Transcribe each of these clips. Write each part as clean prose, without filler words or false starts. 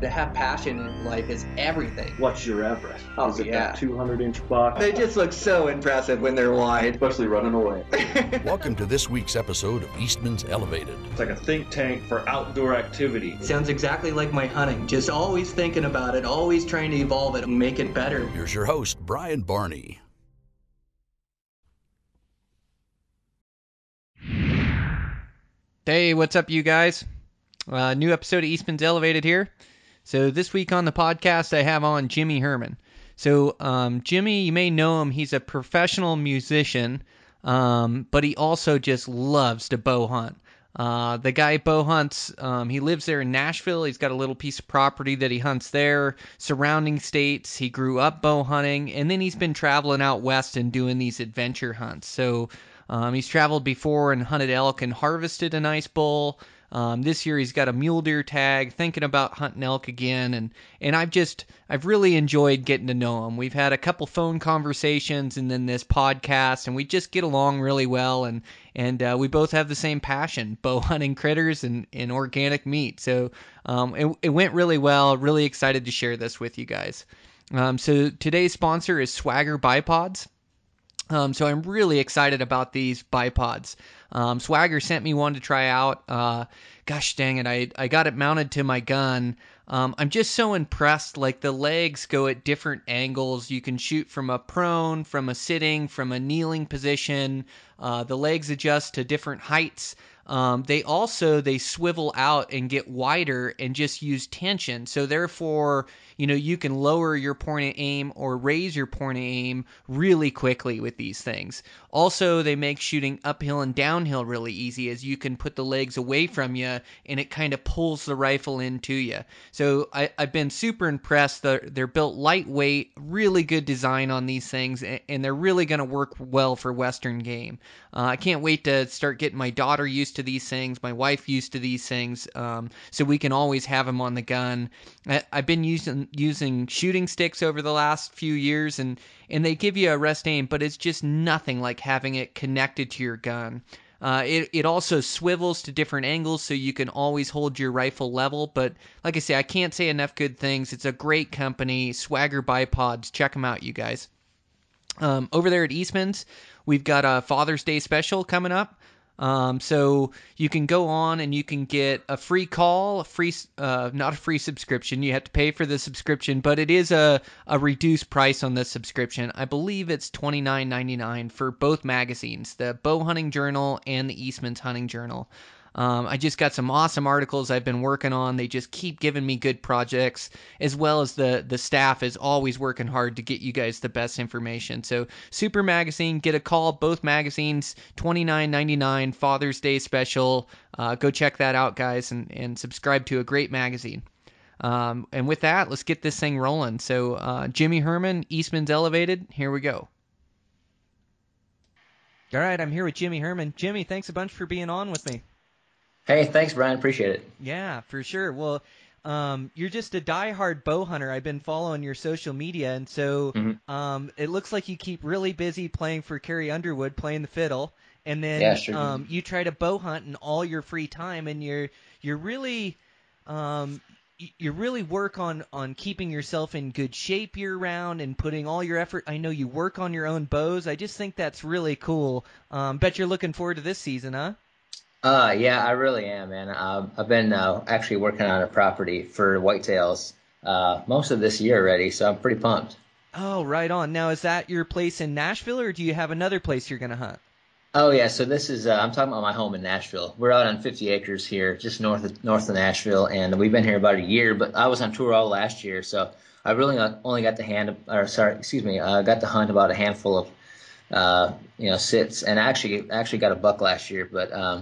to have passion in life is everything. What's your Everest? Oh, is it that 200-inch buck? They just look so impressive when they're wide. Especially running away. Welcome to this week's episode of Eastman's Elevated. It's like a think tank for outdoor activity. Sounds exactly like my hunting. Just always thinking about it, always trying to evolve it and make it better. Here's your host, Brian Barney. Hey, what's up, you guys? New episode of Eastman's Elevated here. So this week on the podcast, I have on Jimmy Herman. So Jimmy, you may know him. He's a professional musician, but he also just loves to bow hunt. The guy bow hunts. He lives there in Nashville. He's got a little piece of property that he hunts there, surrounding states. He grew up bow hunting, and then he's been traveling out west and doing these adventure hunts. So he's traveled before and hunted elk and harvested an ice bull. This year he's got a mule deer tag, thinking about hunting elk again, and I've really enjoyed getting to know him. We've had a couple phone conversations and then this podcast, and we just get along really well, and we both have the same passion, bow hunting critters and organic meat. So it went really well. Really excited to share this with you guys. So today's sponsor is Swagger Bipods. So I'm really excited about these bipods. Swagger sent me one to try out. Gosh dang it, I got it mounted to my gun. I'm just so impressed. Like, the legs go at different angles. You can shoot from a prone, from a sitting, from a kneeling position. The legs adjust to different heights. They swivel out and get wider and just use tension. So therefore, you can lower your point of aim or raise your point of aim really quickly with these things. Also, they make shooting uphill and downhill really easy, as you can put the legs away from you and it kind of pulls the rifle into you. So I've been super impressed. They're built lightweight, really good design on these things, and they're really going to work well for Western game. I can't wait to start getting my daughter used to these things, my wife used to these things, so we can always have them on the gun. I've been using shooting sticks over the last few years, and they give you a rest aim, but it's just nothing like having it connected to your gun. It also swivels to different angles, so you can always hold your rifle level. But like I say, I can't say enough good things. It's a great company, Swagger Bipods. Check them out, you guys. Over there at Eastman's, we've got a Father's Day special coming up. So you can go on and you can get a free call, not a free subscription. You have to pay for the subscription, but it is a reduced price on this subscription. I believe it's $29.99 for both magazines, the Bow Hunting Journal and the Eastman's Hunting Journal. I just got some awesome articles I've been working on. They just keep giving me good projects, as well as the staff is always working hard to get you guys the best information. So Super Magazine, get a call. Both magazines, $29.99, Father's Day special. Go check that out, guys, and subscribe to a great magazine. And with that, let's get this thing rolling. So Jimmy Herman, Eastman's Elevated, here we go. All right, I'm here with Jimmy Herman. Jimmy, thanks a bunch for being on with me. Hey, thanks, Brian. Appreciate it. Yeah, for sure. Well, you're just a diehard bow hunter. I've been following your social media, and so it looks like you keep really busy playing for Carrie Underwood, playing the fiddle, and then you try to bow hunt in all your free time, and you really work on keeping yourself in good shape year-round and putting all your effort. I know you work on your own bows. I just think that's really cool. Bet you're looking forward to this season, huh? Yeah, I really am, man. I've been actually working on a property for whitetails most of this year already, so I'm pretty pumped. Oh, right on. Now, is that your place in Nashville, or do you have another place you're going to hunt? Oh, yeah, so this is I'm talking about my home in Nashville. We're out on 50 acres here, just north of Nashville, and we've been here about a year, but I was on tour all last year, so I really only got got to hunt about a handful of sits, and I actually got a buck last year, but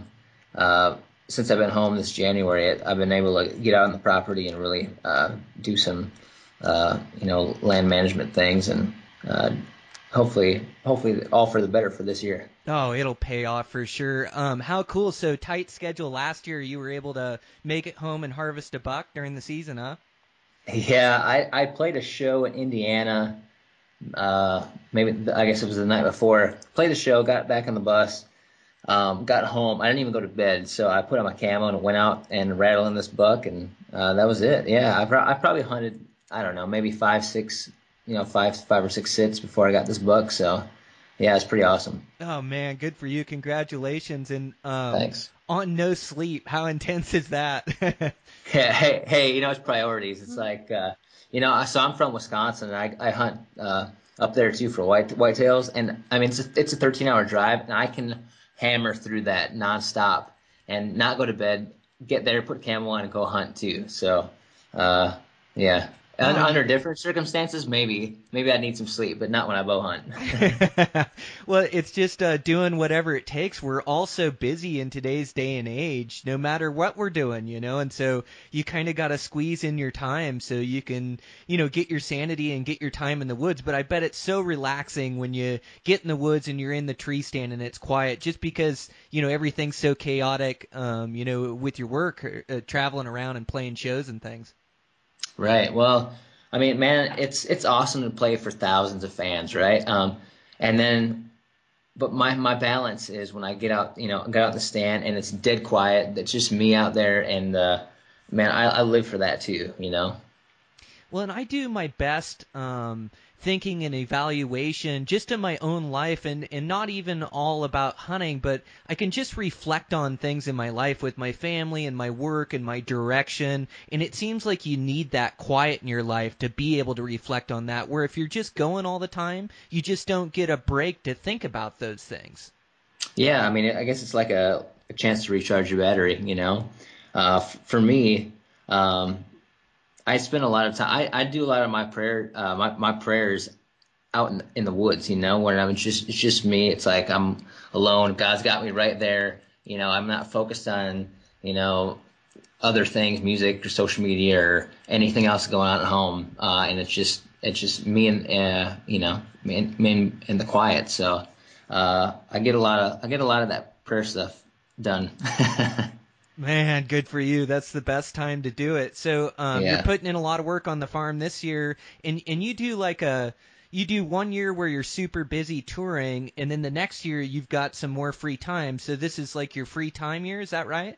since I've been home this January, I've been able to get out on the property and really do some, land management things, and hopefully all for the better for this year. Oh, it'll pay off for sure. How cool. So tight schedule last year, you were able to make it home and harvest a buck during the season, huh? Yeah, I played a show in Indiana. I guess it was the night before. Played the show, got back on the bus. Got home. I didn't even go to bed, so I put on my camo and went out and rattled in this buck, and that was it. Yeah, I probably hunted, I don't know, maybe five or six sits before I got this buck. So, yeah, it's pretty awesome. Oh man, good for you! Congratulations, and thanks. On No Sleep, how intense is that? Yeah, hey, you know, it's priorities. It's like, you know, so I'm from Wisconsin, and I hunt up there too for whitetails, and I mean it's a 13-hour drive, and I can hammer through that nonstop and not go to bed. Get there, put camo on, and go hunt too. So, yeah. Under different circumstances, maybe I need some sleep, but not when I bow hunt. Well, it's just doing whatever it takes. We're all so busy in today's day and age, no matter what we're doing, you know. And so you kind of got to squeeze in your time so you can, you know, get your sanity and get your time in the woods. But I bet it's so relaxing when you get in the woods and you're in the tree stand and it's quiet, just because, you know, everything's so chaotic, you know, with your work, traveling around and playing shows and things. Right. Well, I mean, man, it's awesome to play for thousands of fans, right? And then, but my balance is when I get out, you know, get out the stand and it's dead quiet. That's just me out there, and man, I live for that too, you know. Well, and I do my best thinking and evaluation just in my own life, and not even all about hunting, but I can just reflect on things in my life with my family and my work and my direction. And it seems like you need that quiet in your life to be able to reflect on that, where if you're just going all the time, you just don't get a break to think about those things. Yeah, I mean, I guess it's like a chance to recharge your battery, you know. For me, I spend a lot of time. I do a lot of my prayer, my prayers out in the woods. You know, when I'm just, it's just me. It's like I'm alone. God's got me right there. You know, I'm not focused on, you know, other things, music or social media or anything else going on at home. And it's just me and you know, me in the quiet. So I get a lot of that prayer stuff done. Man, good for you. That's the best time to do it. So yeah. You're putting in a lot of work on the farm this year, and you do like you do 1 year where you're super busy touring, and then the next year you've got some more free time. So this is like your free time year, is that right?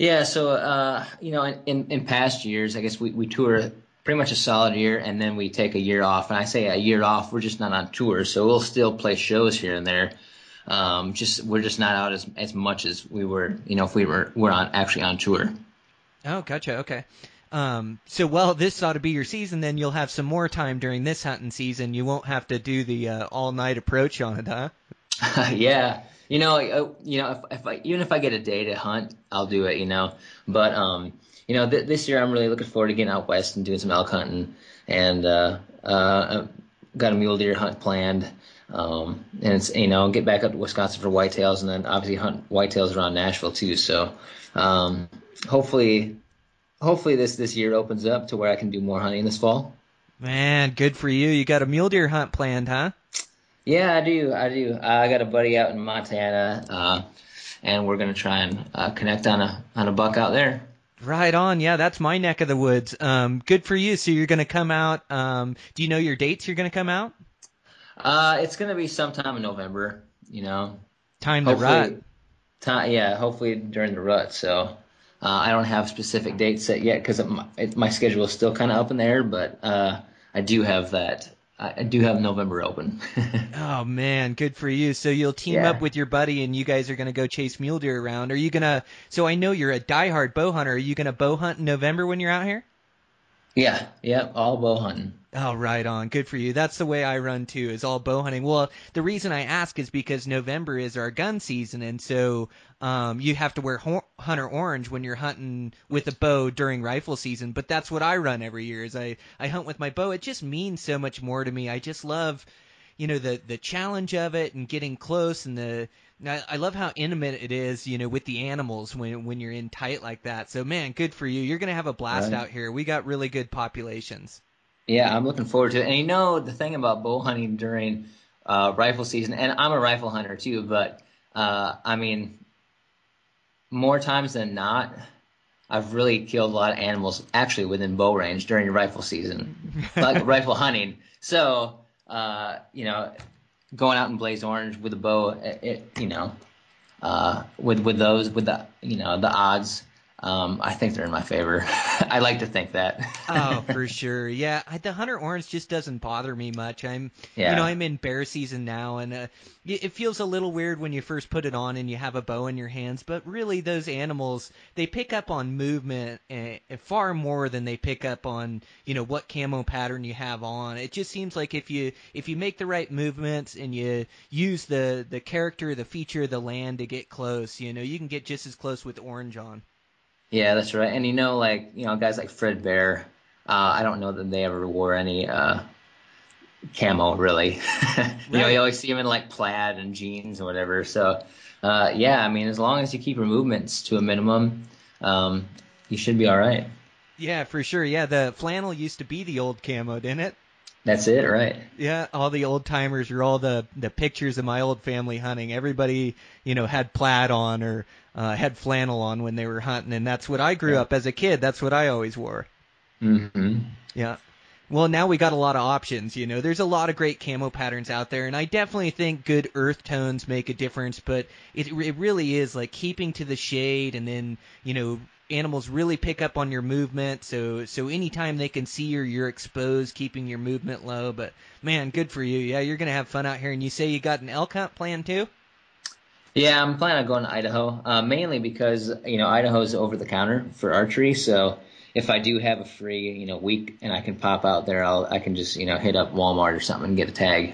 Yeah. So you know, in past years, I guess we tour pretty much a solid year, and then we take a year off. And I say a year off, we're just not on tour, so we'll still play shows here and there. We're just not out as much as we were, you know, if we're actually on tour. Oh, gotcha. Okay. So, well, this ought to be your season. Then you'll have some more time during this hunting season. You won't have to do the all night approach on it, huh? Yeah. You know, even if I get a day to hunt, I'll do it. You know, but you know, this year I'm really looking forward to getting out west and doing some elk hunting, and got a mule deer hunt planned. And it's, you know, get back up to Wisconsin for whitetails, and then obviously hunt whitetails around Nashville too. So, hopefully this year opens up to where I can do more hunting this fall. Man, good for you. You got a mule deer hunt planned, huh? Yeah, I do. I got a buddy out in Montana, and we're going to try and, connect on a buck out there. Right on. Yeah. That's my neck of the woods. Good for you. So you're going to come out. Do you know your dates you're going to come out? It's gonna be sometime in November, you know. Time to rut. Yeah, hopefully during the rut. So I don't have specific dates set yet because my schedule is still kind of up in the air. But I do have that. I do have November open. Oh man, good for you. So you'll team up with your buddy, and you guys are gonna go chase mule deer around. Are you gonna? So I know you're a diehard bow hunter. Are you gonna bow hunt in November when you're out here? Yeah, all bow hunting. Oh, right on. Good for you. That's the way I run, too, is all bow hunting. Well, the reason I ask is because November is our gun season, and so you have to wear hunter orange when you're hunting with a bow during rifle season, but that's what I run every year is I hunt with my bow. It just means so much more to me. I just love, you know, the challenge of it and getting close, and I love how intimate it is, you know, with the animals when you're in tight like that. So, man, good for you. You're going to have a blast out here. We got really good populations. Yeah, I'm looking forward to it. And, you know, the thing about bow hunting during rifle season, and I'm a rifle hunter too, but, I mean, more times than not, I've really killed a lot of animals actually within bow range during rifle season, like rifle hunting. So, you know, going out in blaze orange with a bow, you know, with the the odds, I think they're in my favor. I like to think that. Oh, for sure. Yeah, the Hunter Orange just doesn't bother me much. I'm in bear season now, and it feels a little weird when you first put it on and you have a bow in your hands, but really those animals, they pick up on movement far more than they pick up on, what camo pattern you have on. It just seems like if you make the right movements and you use the character, the feature, the land to get close, you can get just as close with orange on. Yeah, that's right. And guys like Fred Bear, I don't know that they ever wore any camo, really. Right. You always see them in like plaid and jeans and whatever. So, as long as you keep your movements to a minimum, you should be all right. Yeah, for sure. Yeah, the flannel used to be the old camo, didn't it? That's it, right? Yeah, all the old timers or all the pictures of my old family hunting. Everybody, had plaid on or had flannel on when they were hunting, and that's what I grew up as a kid. That's what I always wore. Mm-hmm. Yeah. Well, now we got a lot of options. There's a lot of great camo patterns out there, and I definitely think good earth tones make a difference. But it really is like keeping to the shade, and then animals really pick up on your movement. So anytime they can see you're exposed, keeping your movement low. But man, good for you. Yeah, you're gonna have fun out here. And you say you got an elk hunt planned too? Yeah, I'm planning on going to Idaho, mainly because Idaho's over the counter for archery, so. If I do have a free, week and I can pop out there, I can just, hit up Walmart or something and get a tag.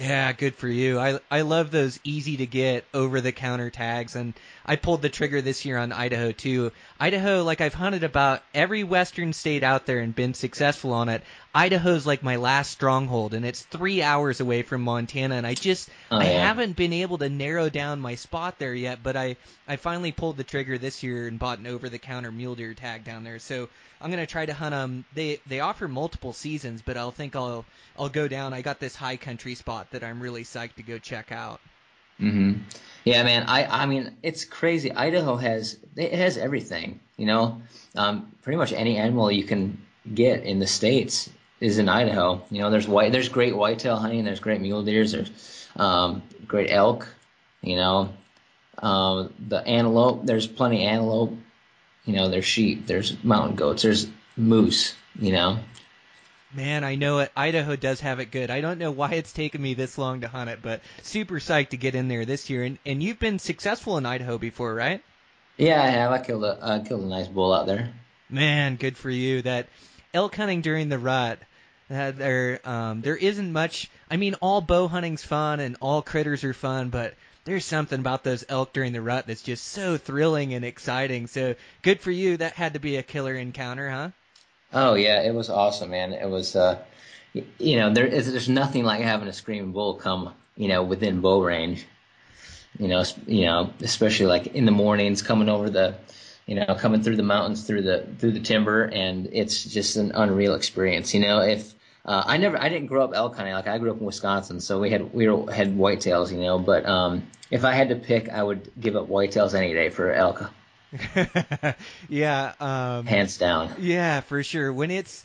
Yeah, good for you. I love those easy to get over the counter tags, and I pulled the trigger this year on Idaho too. Idaho, like I've hunted about every western state out there and been successful on it. Idaho's like my last stronghold, and it's 3 hours away from Montana, and I just haven't been able to narrow down my spot there yet, but I finally pulled the trigger this year and bought an over the counter mule deer tag down there. So I'm going to try to hunt them. They offer multiple seasons, but I'll go down. I got this high country spot that I'm really psyched to go check out. Mm-hmm. Yeah, man. I mean, it's crazy. Idaho has everything, pretty much any animal you can get in the States is in Idaho. There's great whitetail hunting. There's great mule deers. There's great elk, the antelope. There's plenty of antelope. There's sheep, there's mountain goats, there's moose, Man, I know it. Idaho does have it good. I don't know why it's taken me this long to hunt it, but super psyched to get in there this year. And you've been successful in Idaho before, right? Yeah, I have. I killed a nice bull out there. Man, good for you. That elk hunting during the rut, there isn't much. I mean, all bow hunting's fun and all critters are fun, but there's something about those elk during the rut that's just so thrilling and exciting. So good for you. That had to be a killer encounter, huh? Oh, yeah. It was awesome, man. It was, there's nothing like having a screaming bull come, within bow range, especially like in the mornings coming over coming through the mountains, through the timber. And it's just an unreal experience. I didn't grow up elk hunting. Like I grew up in Wisconsin, so we had whitetails, But if I had to pick, I would give up whitetails any day for elk. Yeah, hands down. Yeah, for sure. When it's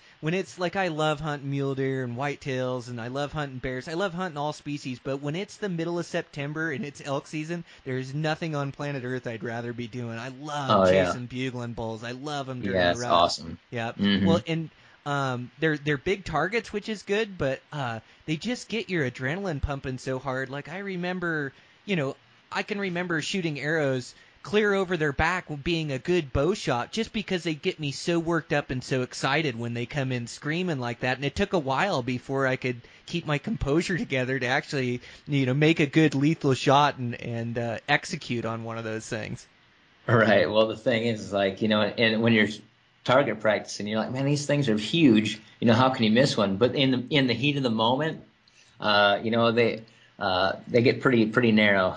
like I love hunting mule deer and whitetails, and I love hunting bears. I love hunting all species. But when it's the middle of September and it's elk season, there's nothing on planet Earth I'd rather be doing. I love chasing bugling bulls. I love them during the rut. Yeah, it's awesome. Yeah. Mm-hmm. Well, and they're big targets, which is good, but they just get your adrenaline pumping so hard. Like I remember, I can remember shooting arrows clear over their back being a good bow shot just because they get me so worked up and so excited when they come in screaming like that. And it took a while before I could keep my composure together to actually, make a good lethal shot and execute on one of those things. All right. Well, the thing is like, and when you're target practice and you're like, man, these things are huge, how can you miss one? But in the heat of the moment, they get pretty narrow.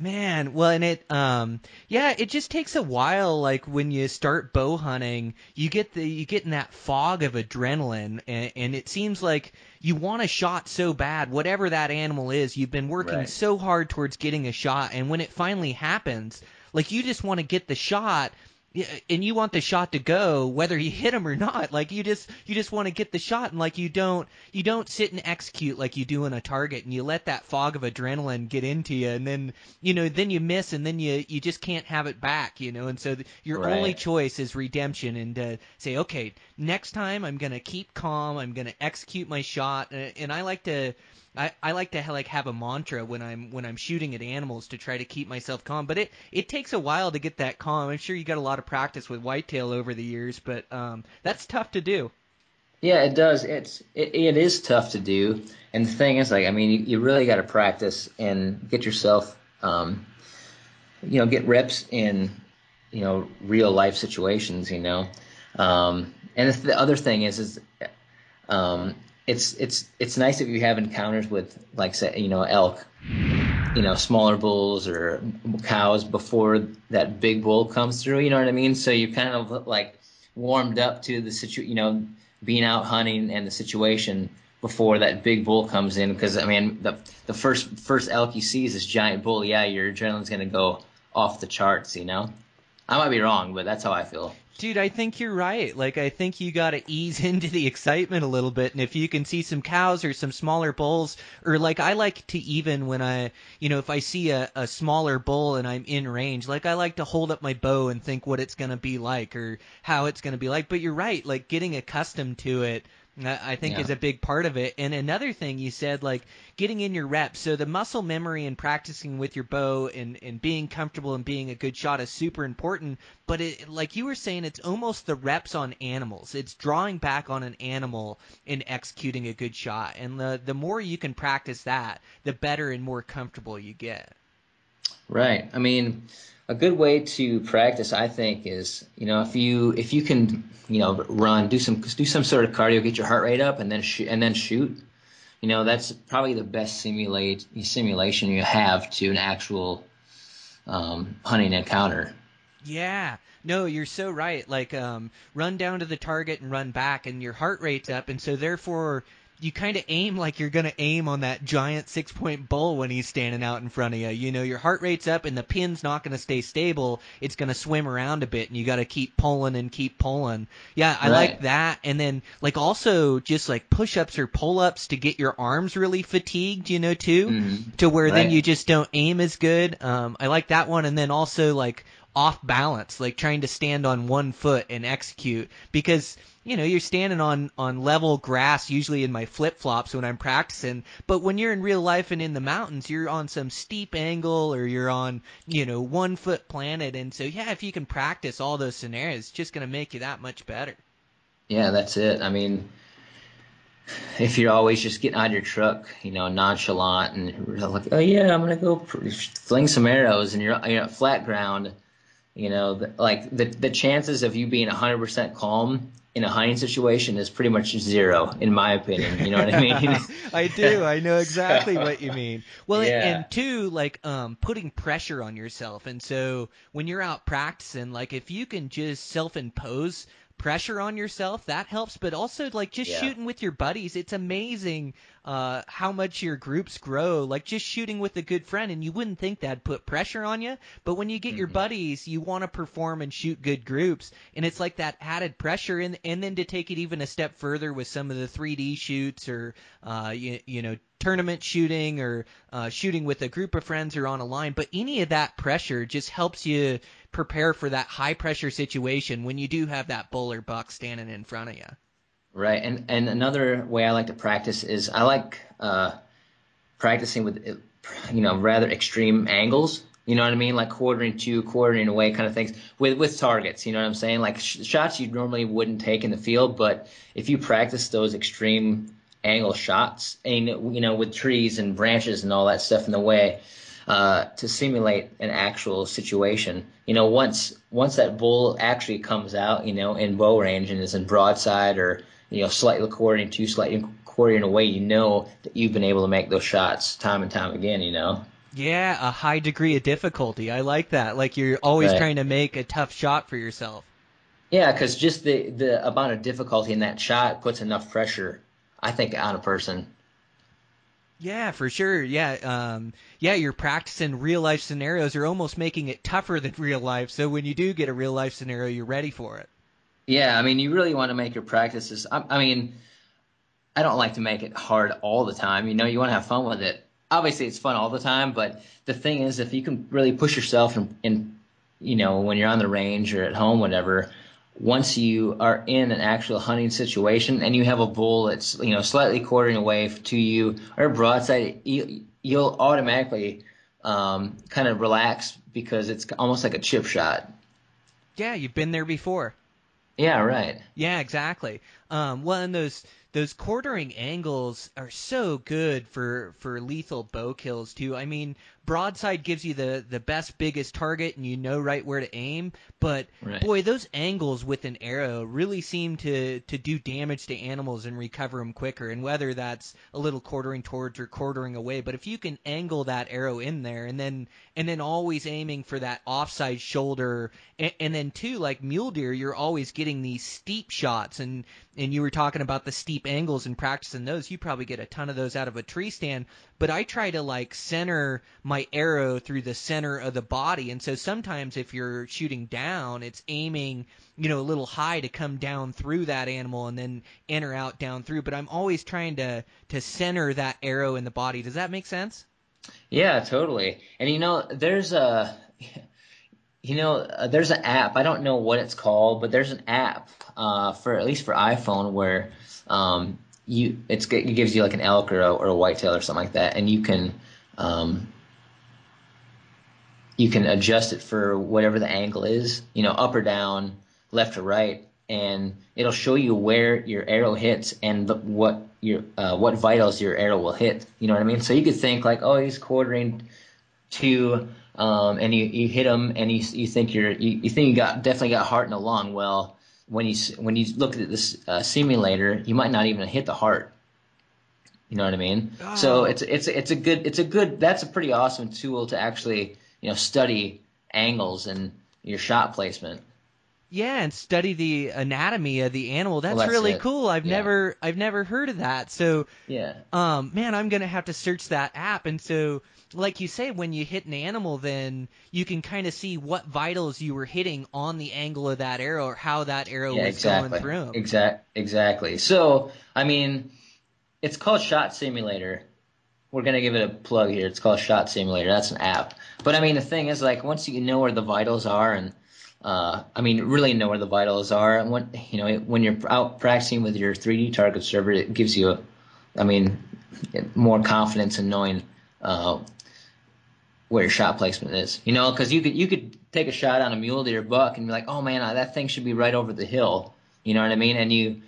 Man, well, and it just takes a while. Like when you start bow hunting, you get in that fog of adrenaline, and it seems like you want a shot so bad, whatever that animal is. You've been working so hard towards getting a shot, and when it finally happens, like you just want to get the shot. and you want the shot to go whether you hit him or not. Like you just want to get the shot, and like you don't sit and execute like you do on a target, and you let that fog of adrenaline get into you, and then then you miss, and then you just can't have it back, and so your right. only choice is redemption, and say, okay, next time I'm going to keep calm, I'm going to execute my shot, and I like to have a mantra when I'm shooting at animals to try to keep myself calm, but it takes a while to get that calm. I'm sure you got a lot of practice with whitetail over the years, but that's tough to do. Yeah, it does. It is tough to do, and the thing is, you really got to practice and get yourself, get reps in, real life situations, And the other thing is it's nice if you have encounters with, like, say, elk, smaller bulls or cows before that big bull comes through, you know what I mean? So you kind of like warmed up to the situation, being out hunting and the situation before that big bull comes in, because the first elk you see is this giant bull. Yeah, your adrenaline's going to go off the charts, I might be wrong, but that's how I feel. Dude, I think you're right. Like, I think you got to ease into the excitement a little bit. And if you can see some cows or some smaller bulls, or like I like to, even when I, if I see a smaller bull and I'm in range, like I like to hold up my bow and think what it's going to be like or how it's going to be like. But you're right, like getting accustomed to it, I think, is a big part of it. And another thing you said, like getting in your reps. So the muscle memory and practicing with your bow and being comfortable and being a good shot is super important. But like you were saying, it's almost the reps on animals. It's drawing back on an animal and executing a good shot. And the more you can practice that, the better and more comfortable you get. Right. A good way to practice, I think, is if you can run, do some sort of cardio, get your heart rate up, and then shoot. That's probably the best simulation you have to an actual hunting encounter. Yeah. No, you're so right. Like run down to the target and run back, and your heart rate's up, and so therefore you kind of aim like you're going to aim on that giant 6-point bull when he's standing out in front of you. Your heart rate's up and the pin's not going to stay stable. It's going to swim around a bit, and you got to keep pulling and keep pulling. Yeah, I like that. And then like also just like push-ups or pull-ups to get your arms really fatigued, too, to where then you just don't aim as good. I like that one. And then also like off balance, like trying to stand on one foot and execute, because you're standing on level grass usually in my flip-flops when I'm practicing, but when you're in real life and in the mountains, you're on some steep angle or you're on one foot planted, and so if you can practice all those scenarios, it's just going to make you that much better. Yeah, that's it. If you're always just getting out of your truck, nonchalant and like, oh yeah, I'm gonna go fling some arrows, and you're at flat ground. The chances of you being 100% calm in a hunting situation is pretty much zero, in my opinion. You know what I mean? I do. I know exactly what you mean. Well, and two, like putting pressure on yourself. And so when you're out practicing, like if you can just self-impose pressure on yourself, that helps. But also like just shooting with your buddies, it's amazing how much your groups grow, like just shooting with a good friend, and you wouldn't think that'd put pressure on you, but when you get your buddies, you want to perform and shoot good groups, and it's like that added pressure. And then to take it even a step further with some of the 3D shoots or tournament shooting or shooting with a group of friends or on a line, but any of that pressure just helps you prepare for that high pressure situation when you do have that bull or buck standing in front of you. Right. And another way I like to practice is I like practicing with, rather extreme angles. You know what I mean? Like quartering to, quartering away kind of things with targets. You know what I'm saying? Like shots you normally wouldn't take in the field, but if you practice those extreme angle shots and, with trees and branches and all that stuff in the way, to simulate an actual situation. Once that bull actually comes out, in bow range and is in broadside or, slightly quartering to, slightly quartering away, that you've been able to make those shots time and time again, Yeah, a high degree of difficulty. I like that. Like you're always trying to make a tough shot for yourself. Yeah, because just the amount of difficulty in that shot puts enough pressure, I think, on a person. Yeah, for sure. Yeah. Yeah, you're practicing real life scenarios. You're almost making it tougher than real life. So when you do get a real life scenario, you're ready for it. Yeah. I mean, you really want to make your practices. I mean, I don't like to make it hard all the time. You know, you want to have fun with it. Obviously it's fun all the time, but the thing is, if you can really push yourself and you know, when you're on the range or at home, whatever, once you are in an actual hunting situation and you have a bull that's, you know, slightly quartering away to you or broadside, you'll automatically kind of relax because it's almost like a chip shot. Yeah, you've been there before. Yeah, right. Yeah, exactly. Well, and those quartering angles are so good for lethal bow kills too. I mean, broadside gives you the best, biggest target, and you know right where to aim. But right. Boy, those angles with an arrow really seem to do damage to animals and recover them quicker. And whether that's a little quartering towards or quartering away, but if you can angle that arrow in there, and then always aiming for that offside shoulder, and then too, like mule deer, you're always getting these steep shots, and you were talking about the steep angles and practicing those. You probably get a ton of those out of a tree stand, but I try to like center my arrow through the center of the body. And so sometimes if you're shooting down, it's aiming, you know, a little high to come down through that animal and then enter out down through. But I'm always trying to center that arrow in the body. Does that make sense? Yeah, totally. And you know, there's an app. I don't know what it's called, but there's an app for at least for iPhone where it gives you like an elk or a whitetail or something like that, and you can adjust it for whatever the angle is, you know, up or down, left or right, and it'll show you where your arrow hits and what vitals your arrow will hit. You know what I mean? So you could think like, oh, he's quartering to. And you hit them, and you think you definitely got heart in the lung. Well, when you look at this simulator, you might not even hit the heart. You know what I mean? Oh. So it's a good that's a pretty awesome tool to actually, you know, study angles and your shot placement. Yeah, and study the anatomy of the animal. That's really it. Cool. I've never heard of that. So yeah, man, I'm gonna have to search that app. And so, like you say, when you hit an animal, then you can kind of see what vitals you were hitting on the angle of that arrow, or how that arrow was going through. Exactly. So, I mean, it's called Shot Simulator. We're gonna give it a plug here. It's called Shot Simulator. That's an app. But I mean, the thing is, like, once you know where the vitals are and really know where the vitals are. And when you're out practicing with your 3D target server, it gives you, more confidence in knowing where your shot placement is. You know, because you could take a shot on a mule deer buck and be like, oh man, that thing should be right over the hill. You know what I mean? And you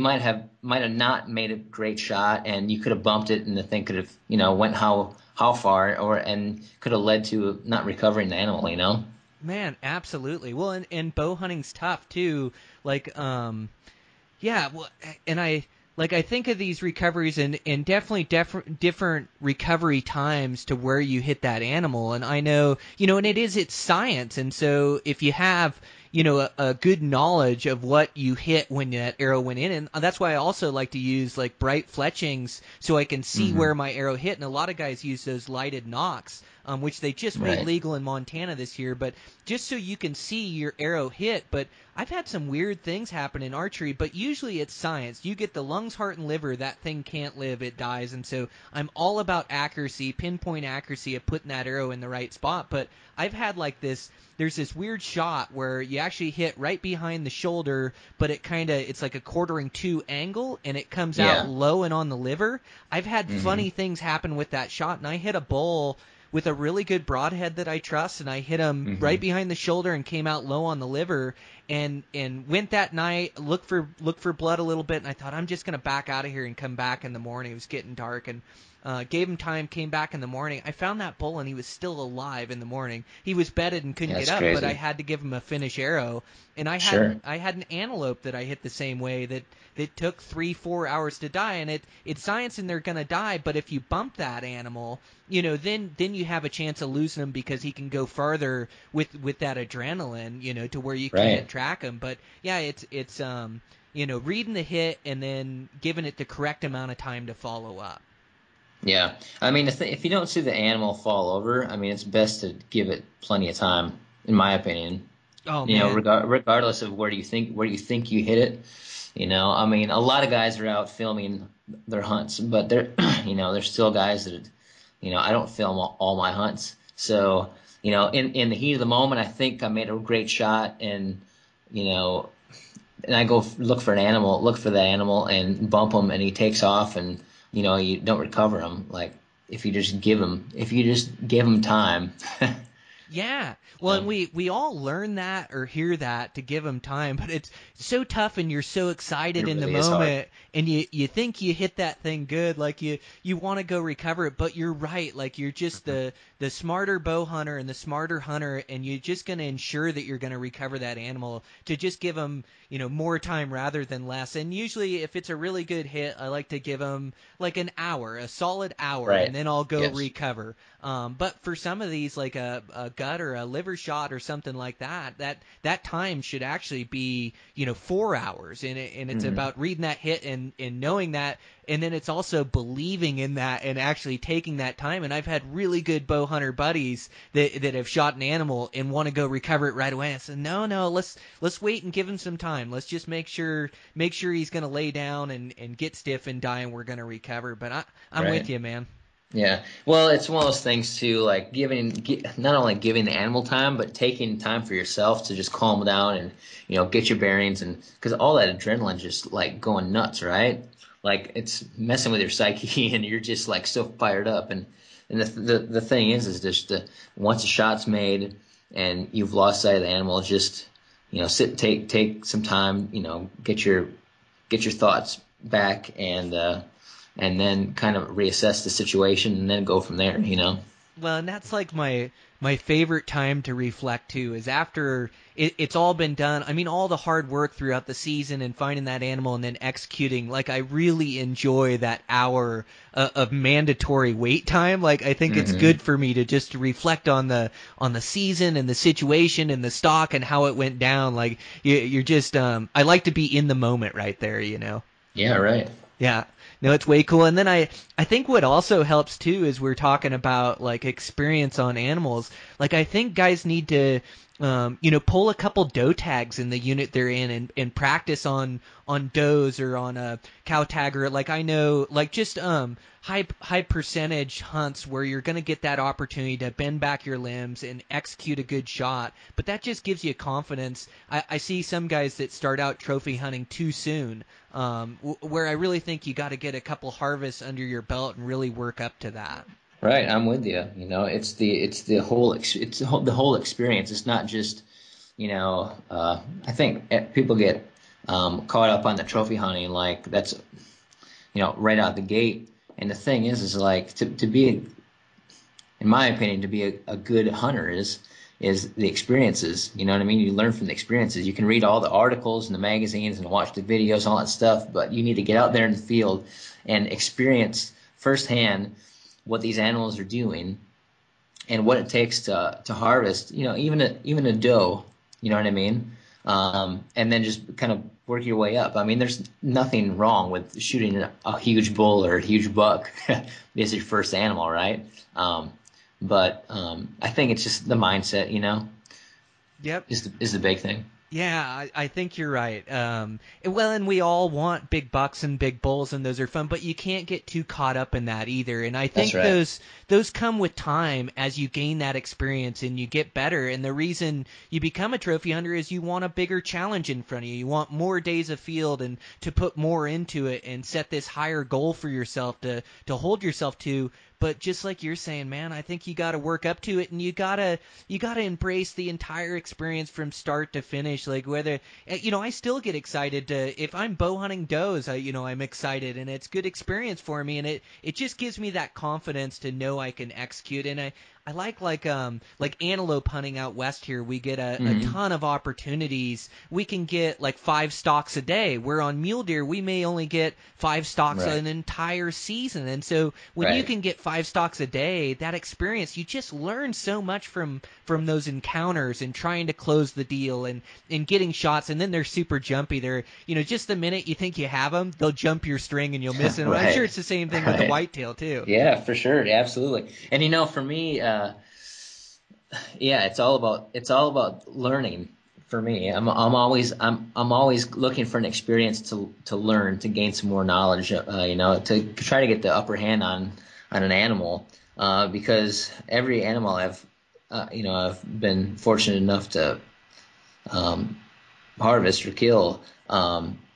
might have not made a great shot, and you could have bumped it, and the thing could have went how far, and could have led to not recovering the animal. You know. Man, absolutely. Well, and bow hunting's tough too. Like, I think of these recoveries and definitely different recovery times to where you hit that animal. And I know, and it's science. And so if you have, a good knowledge of what you hit when that arrow went in, and that's why I also like to use like bright fletchings so I can see where my arrow hit. And a lot of guys use those lighted nocks, which they just made legal in Montana this year, but just so you can see your arrow hit. But I've had some weird things happen in archery, but usually it's science. You get the lungs, heart, and liver. That thing can't live. It dies. And so I'm all about accuracy, pinpoint accuracy of putting that arrow in the right spot. But I've had like this – there's this weird shot where you actually hit right behind the shoulder, but it kind of – it's like a quartering two angle, and it comes out low and on the liver. I've had funny things happen with that shot, and I hit a bull – with a really good broadhead that I trust, and I hit him right behind the shoulder and came out low on the liver, and went that night, looked for blood a little bit, and I thought, I'm just going to back out of here and come back in the morning. It was getting dark, and gave him time, came back in the morning. I found that bull, and he was still alive in the morning. He was bedded and couldn't get up, crazy. But I had to give him a finish arrow. And I had an antelope that I hit the same way that took 3-4 hours to die, and it's science, and they're going to die. But if you bump that animal, then you have a chance of losing him because he can go farther with that adrenaline, to where you can't track him. But yeah, it's reading the hit and then giving it the correct amount of time to follow up. Yeah. I mean, if you don't see the animal fall over, I mean, it's best to give it plenty of time, in my opinion. Oh, you man. Know, regardless of where you think you hit it, you know, I mean, a lot of guys are out filming their hunts, but they're, you know, there's still guys that, you know, I don't film all my hunts. So, you know, in the heat of the moment, I think I made a great shot, and, you know, and I go look for that animal and bump him, and he takes off, and, you know, you don't recover him. Like, if you just give him time. Yeah. Well, and we all learn that or hear that, to give them time, but it's so tough, and you're so excited in the moment, and you think you hit that thing good, like you want to go recover it, but you're right, like you're just the smarter bow hunter and the smarter hunter, and you're just going to ensure that you're going to recover that animal, to just give them, you know, more time rather than less. And usually if it's a really good hit, I like to give them like an hour, a solid hour, right. And then I'll go recover. But for some of these, like a gut or a liver shot or something like that, that time should actually be, you know, 4 hours, and it's about reading that hit and knowing that, and then it's also believing in that and actually taking that time. And I've had really good bow hunter buddies that have shot an animal and want to go recover it right away, and I said, no, let's wait and give him some time, let's just make sure he's going to lay down and get stiff and die, and we're going to recover. But I'm right with you, man. Yeah. Well, it's one of those things too, like not only giving the animal time, but taking time for yourself to just calm down and, you know, get your bearings, and because all that adrenaline just like going nuts, right? Like it's messing with your psyche, and you're just like so fired up. And the thing is just once a shot's made and you've lost sight of the animal, just, you know, take some time, you know, get your thoughts back, and then kind of reassess the situation, and then go from there, you know? Well, and that's like my favorite time to reflect too, is after it's all been done. I mean, all the hard work throughout the season and finding that animal and then executing. Like, I really enjoy that hour of mandatory wait time. Like, I think it's good for me to just reflect on the season and the situation and the stock and how it went down. Like, you're just I like to be in the moment right there, you know? Yeah, right. Yeah. No, it's way cool. And then I think what also helps too is we're talking about like experience on animals. Like, I think guys need to you know, pull a couple doe tags in the unit they're in and practice on does or on a cow tag, or like, I know, like just high percentage hunts where you're going to get that opportunity to bend back your limbs and execute a good shot. But that just gives you confidence. I see some guys that start out trophy hunting too soon, where I really think you got to get a couple harvests under your belt and really work up to that. Right, I'm with you. You know, it's the whole experience. It's not just, you know, I think people get caught up on the trophy hunting, like that's, you know, right out the gate. And the thing is like to be, in my opinion, to be a good hunter is the experiences. You know what I mean? You learn from the experiences. You can read all the articles and the magazines and watch the videos, all that stuff, but you need to get out there in the field and experience firsthand what these animals are doing and what it takes to harvest, you know, even a doe, you know what I mean? And then just kind of work your way up. I mean, there's nothing wrong with shooting a huge bull or a huge buck. It's your first animal, right? But I think it's just the mindset, you know? Yep. Is the big thing. Yeah, I think you're right. Well, and we all want big bucks and big bulls, and those are fun, but you can't get too caught up in that either. And I think those come with time as you gain that experience and you get better. And the reason you become a trophy hunter is you want a bigger challenge in front of you. You want more days of field and to put more into it and set this higher goal for yourself to hold yourself to. But just like you're saying, man, I think you got to work up to it, and you gotta embrace the entire experience from start to finish. Like, whether, you know, I still get excited if I'm bow hunting does, you know, I'm excited, and it's good experience for me, and it just gives me that confidence to know I can execute. And I I like antelope hunting out west here. We get a ton of opportunities. We can get like 5 stocks a day. Where on mule deer, we may only get 5 stocks an entire season. And so when you can get 5 stocks a day, that experience, you just learn so much from those encounters and trying to close the deal and getting shots. And then they're super jumpy. They're, you know, just the minute you think you have them, they'll jump your string and you'll miss them. I'm sure it's the same thing with the whitetail too. Yeah, for sure. Absolutely. And, you know, for me, it's all about learning for me. I'm always looking for an experience to learn, to gain some more knowledge, to try to get the upper hand on an animal, because every animal I've been fortunate enough to harvest or kill.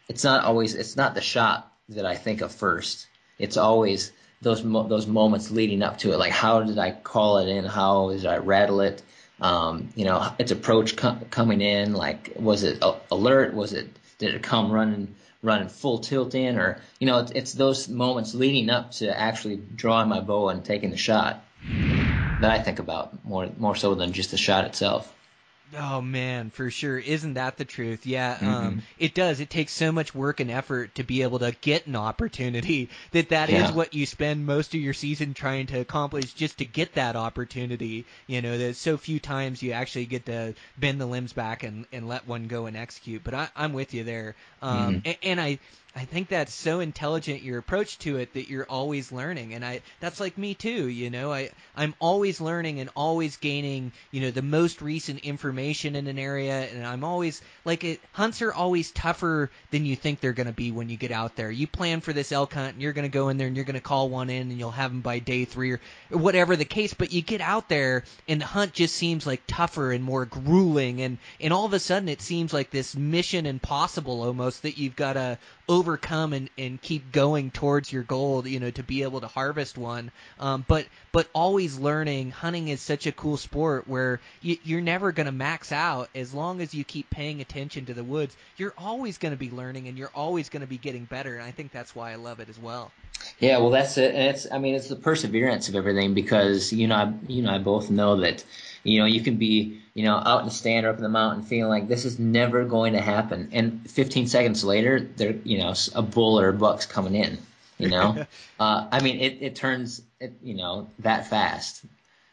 It's not the shot that I think of first. It's always those moments leading up to it, like how did I call it in, how did I rattle it, its approach coming in, like was it alert, did it come running full tilt in, or it's those moments leading up to actually drawing my bow and taking the shot that I think about more so than just the shot itself. Oh man, for sure. Isn't that the truth? Yeah, it does. It takes so much work and effort to be able to get an opportunity that is what you spend most of your season trying to accomplish, just to get that opportunity. You know, there's so few times you actually get to bend the limbs back and let one go and execute. But I'm with you there. And I think that's so intelligent, your approach to it, that you're always learning. And that's like me too, I'm always learning and always gaining, the most recent information in an area. And I'm always hunts are always tougher than you think they're going to be when you get out there. You plan for this elk hunt and you're going to go in there and you're going to call one in and you'll have them by day 3 or whatever the case. But you get out there and the hunt just seems like tougher and more grueling. And all of a sudden it seems like this mission impossible almost that you've got to overcome and keep going towards your goal, to be able to harvest one. But always learning. Hunting is such a cool sport where you're never going to max out. As long as you keep paying attention to the woods, you're always going to be learning and you're always going to be getting better. And I think that's why I love it as well. Yeah, well, that's it. And it's the perseverance of everything, because, I both know that, you can be, out in the stand or up in the mountain feeling like this is never going to happen. And 15 seconds later, there, a bull or a buck's coming in, it turns, that fast.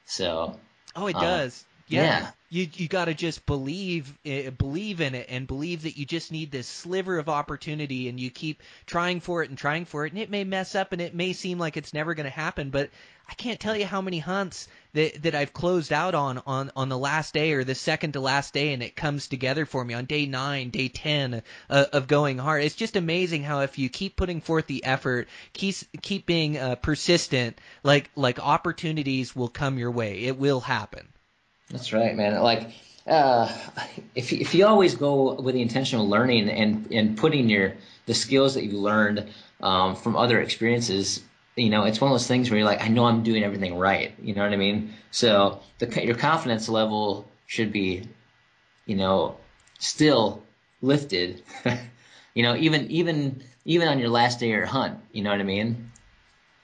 So. Oh, it does. Yeah. You got to just believe in it and believe that you just need this sliver of opportunity, and you keep trying for it, and it may mess up and it may seem like it's never going to happen, but I can't tell you how many hunts that I've closed out on the last day or the second to last day, and it comes together for me on day 9, day 10 of going hard. It's just amazing how if you keep putting forth the effort, keep being persistent, like opportunities will come your way. It will happen. That's right, man. If you always go with the intentional learning and putting the skills that you learned from other experiences, it's one of those things where you're like, I know I'm doing everything right. You know what I mean? So your confidence level should be, still lifted, even on your last day or hunt. You know what I mean?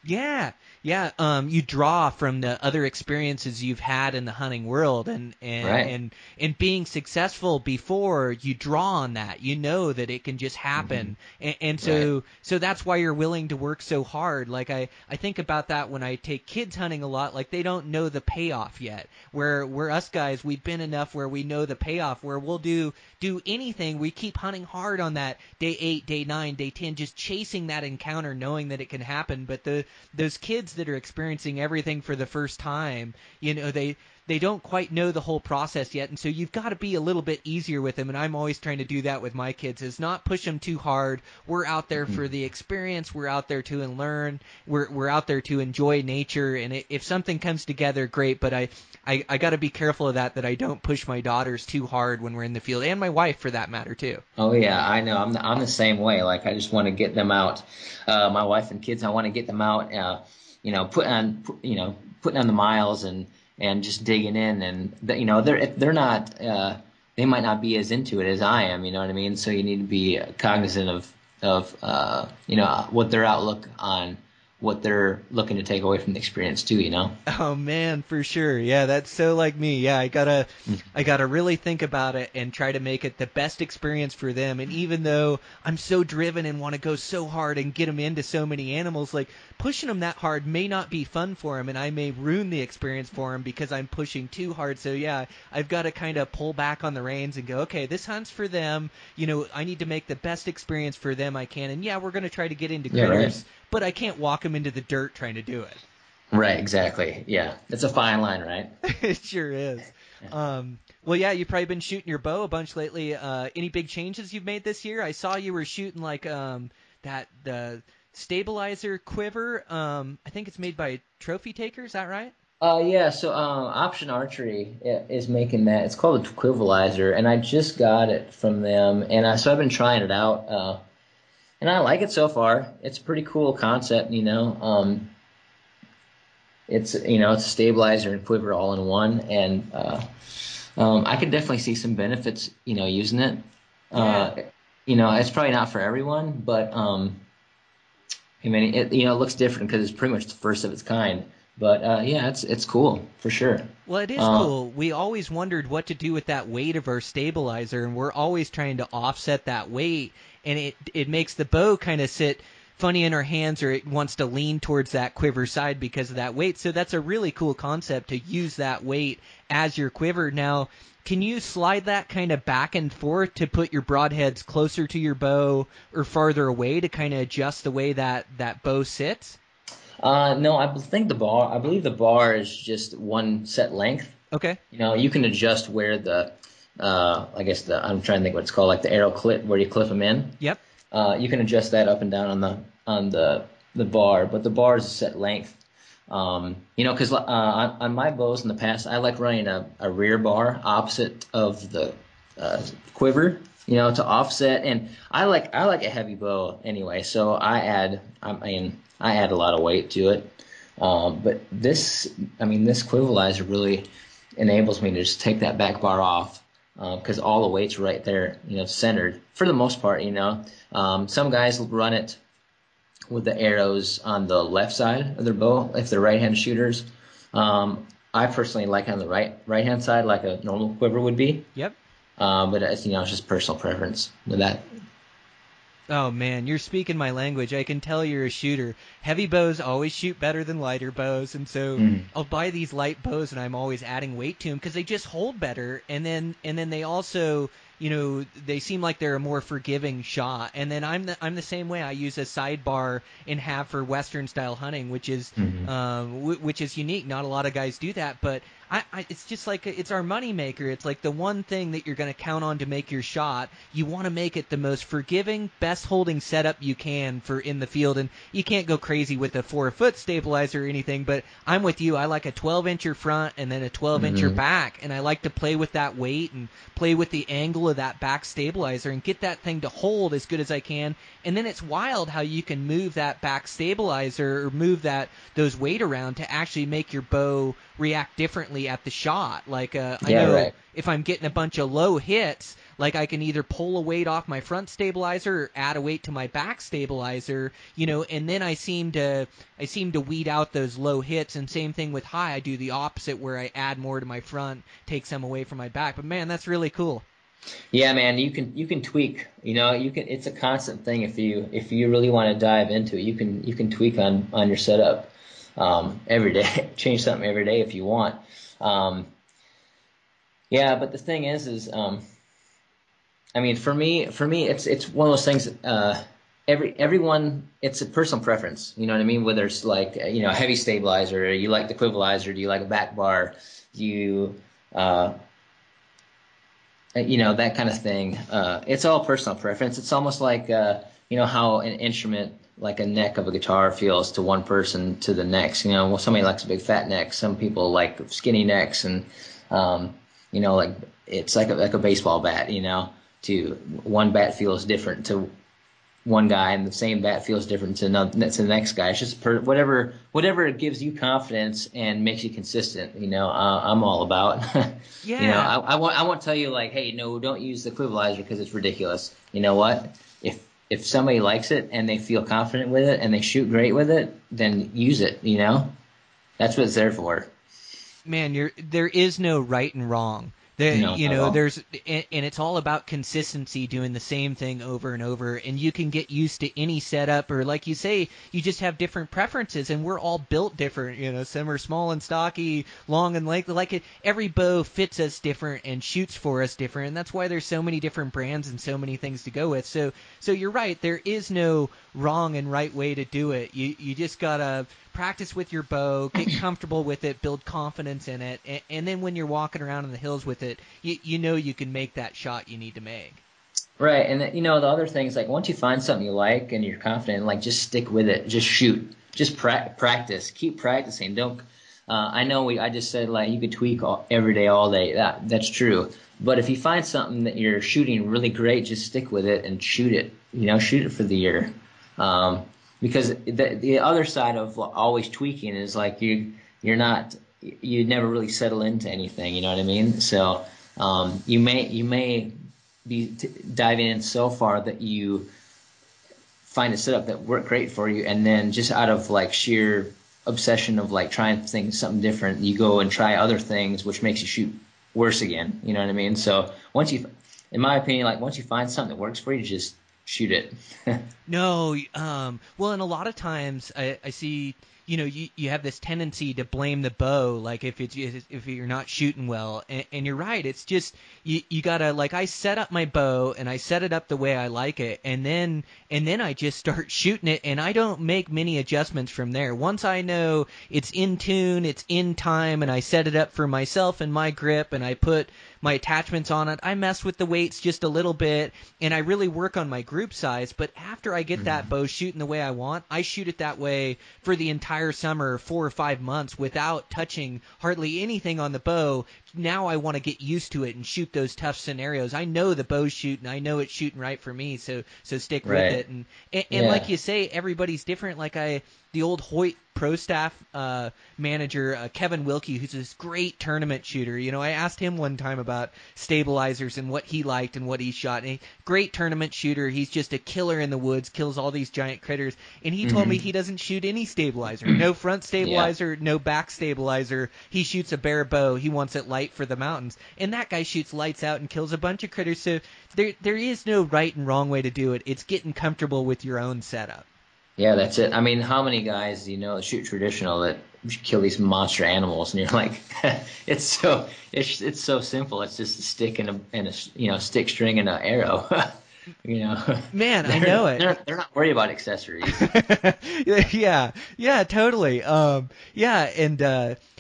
Yeah. Yeah, you draw from the other experiences you've had in the hunting world, and being successful before, you draw on that. You know that it can just happen, and so that's why you're willing to work so hard. Like I think about that when I take kids hunting a lot. Like they don't know the payoff yet. Where us guys, we've been enough where we know the payoff. Where we'll do anything. We keep hunting hard on that day 8, day 9, day 10, just chasing that encounter, knowing that it can happen. But those kids that are experiencing everything for the first time, they don't quite know the whole process yet, and so you've got to be a little bit easier with them. And I'm always trying to do that with my kids, is not push them too hard. We're out there for the experience. We're out there to learn. We're out there to enjoy nature. And if something comes together, great. But I got to be careful of that I don't push my daughters too hard when we're in the field, and my wife for that matter too. Oh yeah, I know. I'm the same way. Like I just want to get them out. My wife and kids, I want to get them out. Putting on the miles and just digging in, and they're not they might not be as into it as I am, you know what I mean? So you need to be cognizant of what their outlook on what they're looking to take away from the experience too, you know? Oh man, for sure. Yeah, that's so like me. Yeah, I gotta really think about it and try to make it the best experience for them. And even though I'm so driven and want to go so hard and get them into so many animals, like pushing them that hard may not be fun for them, and I may ruin the experience for them because I'm pushing too hard. So yeah, I've got to kind of pull back on the reins and go, okay, this hunt's for them. You know, I need to make the best experience for them I can. And yeah, we're gonna try to get into critters, but I can't walk them into the dirt trying to do it. Right, exactly. Yeah, it's a fine line, right? It sure is. Well, yeah, you've probably been shooting your bow a bunch lately. Any big changes you've made this year? I saw you were shooting like the stabilizer quiver. I think it's made by Trophy Taker. Is that right? Yeah. So Option Archery is making that. It's called a Quivalizer, and I just got it from them. And so I've been trying it out. And I like it so far. It's a pretty cool concept, you know. It's a stabilizer and quiver all in one, and I could definitely see some benefits, you know, using it. Yeah. It's probably not for everyone, but it looks different because it's pretty much the first of its kind. But yeah, it's cool for sure. Well, it is cool. We always wondered what to do with that weight of our stabilizer, and we're always trying to offset that weight. And it makes the bow kind of sit funny in our hands, or it wants to lean towards that quiver side because of that weight. So that's a really cool concept, to use that weight as your quiver. Now, can you slide that kind of back and forth to put your broadheads closer to your bow or farther away to kind of adjust the way that bow sits? No, I believe the bar is just one set length. Okay. You know, you can adjust where the I'm trying to think what it's called, like the arrow clip, where you clip them in. Yep. You can adjust that up and down on the bar, but the bar is a set length. Because on my bows in the past, I like running a rear bar opposite of the quiver, you know, to offset. And I like a heavy bow anyway, so I add a lot of weight to it. But this Quivalizer really enables me to just take that back bar off, because all the weight's right there, you know, centered for the most part, you know. Some guys run it with the arrows on the left side of their bow if they're right-handed shooters. I personally like on the right-hand side, like a normal quiver would be. Yep. But it's just personal preference with that. Oh man, you're speaking my language. I can tell you're a shooter. Heavy bows always shoot better than lighter bows, and so I'll buy these light bows, and I'm always adding weight to them because they just hold better, and then they also, you know, they seem like they're a more forgiving shot. And then I'm the same way. I use a sidebar and have for Western style hunting, which is which is unique. Not a lot of guys do that, but it's just like it's our moneymaker. It's like the one thing that you're going to count on to make your shot. You want to make it the most forgiving, best holding setup you can for in the field, and you can't go crazy with a 4-foot stabilizer or anything. But I'm with you. I like a 12-incher front and then a 12-incher back, and I like to play with that weight and play with the angle of that back stabilizer and get that thing to hold as good as I can. And then it's wild how you can move that back stabilizer or move those weight around to actually make your bow react differently at the shot. Like if I'm getting a bunch of low hits, like I can either pull a weight off my front stabilizer or add a weight to my back stabilizer, you know, and then I seem to weed out those low hits. And same thing with high, I do the opposite where I add more to my front, take some away from my back. But man, that's really cool. Yeah, man, you can tweak, you know, it's a constant thing. If you really want to dive into it, you can tweak on your setup every day, change something every day if you want. But the thing is for me, it's one of those things, everyone, it's a personal preference, you know what I mean? Whether it's like, you know, a heavy stabilizer, or you like the Quivalizer, do you like a back bar? Do you, that kind of thing. It's all personal preference. It's almost like, how an instrument like a neck of a guitar feels to one person to the next. You know, well, somebody likes a big fat neck. Some people like skinny necks, and, like it's like a baseball bat, you know, to one bat feels different to one guy, and the same bat feels different to the next guy. It's just whatever gives you confidence and makes you consistent. You know, I'm all about. Yeah. You know, I won't tell you like, hey, no, don't use the Quivalizer because it's ridiculous. You know what? If if somebody likes it and they feel confident with it and they shoot great with it, then use it, you know? That's what it's there for. Man, there is no right and wrong. And it's all about consistency, doing the same thing over and over, and you can get used to any setup, or like you say, you just have different preferences, and we're all built different. You know, some are small and stocky, long and lengthy. Like every bow fits us different and shoots for us different, and that's why there's so many different brands and so many things to go with. So you're right. There is no wrong and right way to do it. You just gotta practice with your bow, get comfortable with it, build confidence in it, and then when you're walking around in the hills with it, you know you can make that shot you need to make. Right, and you know the other thing is, like, once you find something you like and you're confident, like, just stick with it, just shoot, just practice, keep practicing. Don't. I know I just said, like, you could tweak every day, all day. That's true. But if you find something that you're shooting really great, just stick with it and shoot it. You know, shoot it for the year. Because the other side of always tweaking is, like, you never really settle into anything, you know what I mean? So you may be diving in so far that you find a setup that worked great for you, and then just out of, like, sheer obsession of, like, trying things, something different, you go and try other things, which makes you shoot worse again, you know what I mean? So in my opinion, once you find something that works for you, just shoot it. No, well, and a lot of times I see, you know, you have this tendency to blame the bow, like, if you're not shooting well, and you're right. It's just you gotta, like, I set up my bow and I set it up the way I like it, and then I just start shooting it, and I don't make many adjustments from there. Once I know it's in tune, it's in time, and I set it up for myself and my grip, and I put my attachments on it, I mess with the weights just a little bit, and I really work on my group size. But after I get that bow shooting the way I want, I shoot it that way for the entire summer, 4 or 5 months, without touching hardly anything on the bow. Now I want to get used to it and shoot those tough scenarios. I know the bow's shooting. I know it's shooting right for me, so stick with it. And yeah, like you say, everybody's different. Like the old Hoyt pro staff manager, Kevin Wilkie, who's this great tournament shooter. You know, I asked him one time about stabilizers and what he liked and what he shot. And great tournament shooter. He's just a killer in the woods, kills all these giant critters. And he told me he doesn't shoot any stabilizer. No front stabilizer, no back stabilizer. He shoots a bare bow. He wants it light for the mountains. And that guy shoots lights out and kills a bunch of critters. So there is no right and wrong way to do it. It's getting comfortable with your own setup. Yeah, that's it. I mean, how many guys do you know that shoot traditional that kill these monster animals, and you're like, it's so simple. It's just a stick and a stick string and an arrow. You know, man, I know it. They're not worried about accessories. yeah, totally.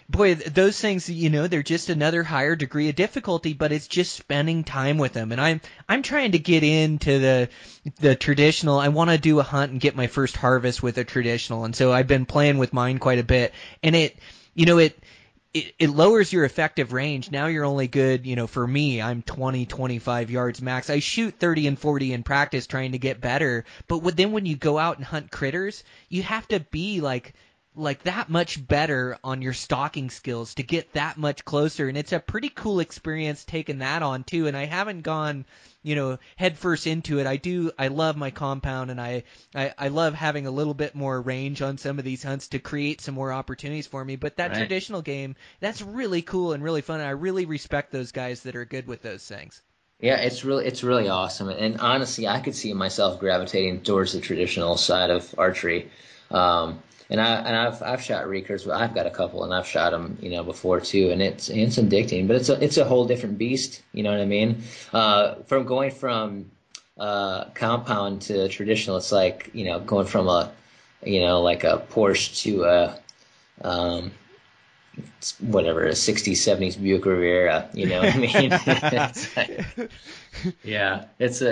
Boy, those things, you know, they're just another higher degree of difficulty, but it's just spending time with them. And I'm trying to get into the traditional. I want to do a hunt and get my first harvest with a traditional, and so I've been playing with mine quite a bit. And it lowers your effective range. Now you're only good, you know, for me, I'm 20, 25 yards max. I shoot 30 and 40 in practice trying to get better. But then when you go out and hunt critters, you have to be like that much better on your stalking skills to get that much closer. And it's a pretty cool experience taking that on too. And I haven't gone, you know, head first into it. I love my compound, and I love having a little bit more range on some of these hunts to create some more opportunities for me. But that traditional game, that's really cool and really fun. And I really respect those guys that are good with those things. Yeah, it's really awesome. And honestly, I could see myself gravitating towards the traditional side of archery. And I've shot recurves, but I've got a couple, and I've shot them, you know, before too, and it's addicting, but it's a whole different beast, you know what I mean? From going from compound to traditional, it's like, you know, going from a, you know, like a Porsche to a whatever, a 60s, 70s Buick Riviera, you know what I mean? It's like, yeah, it's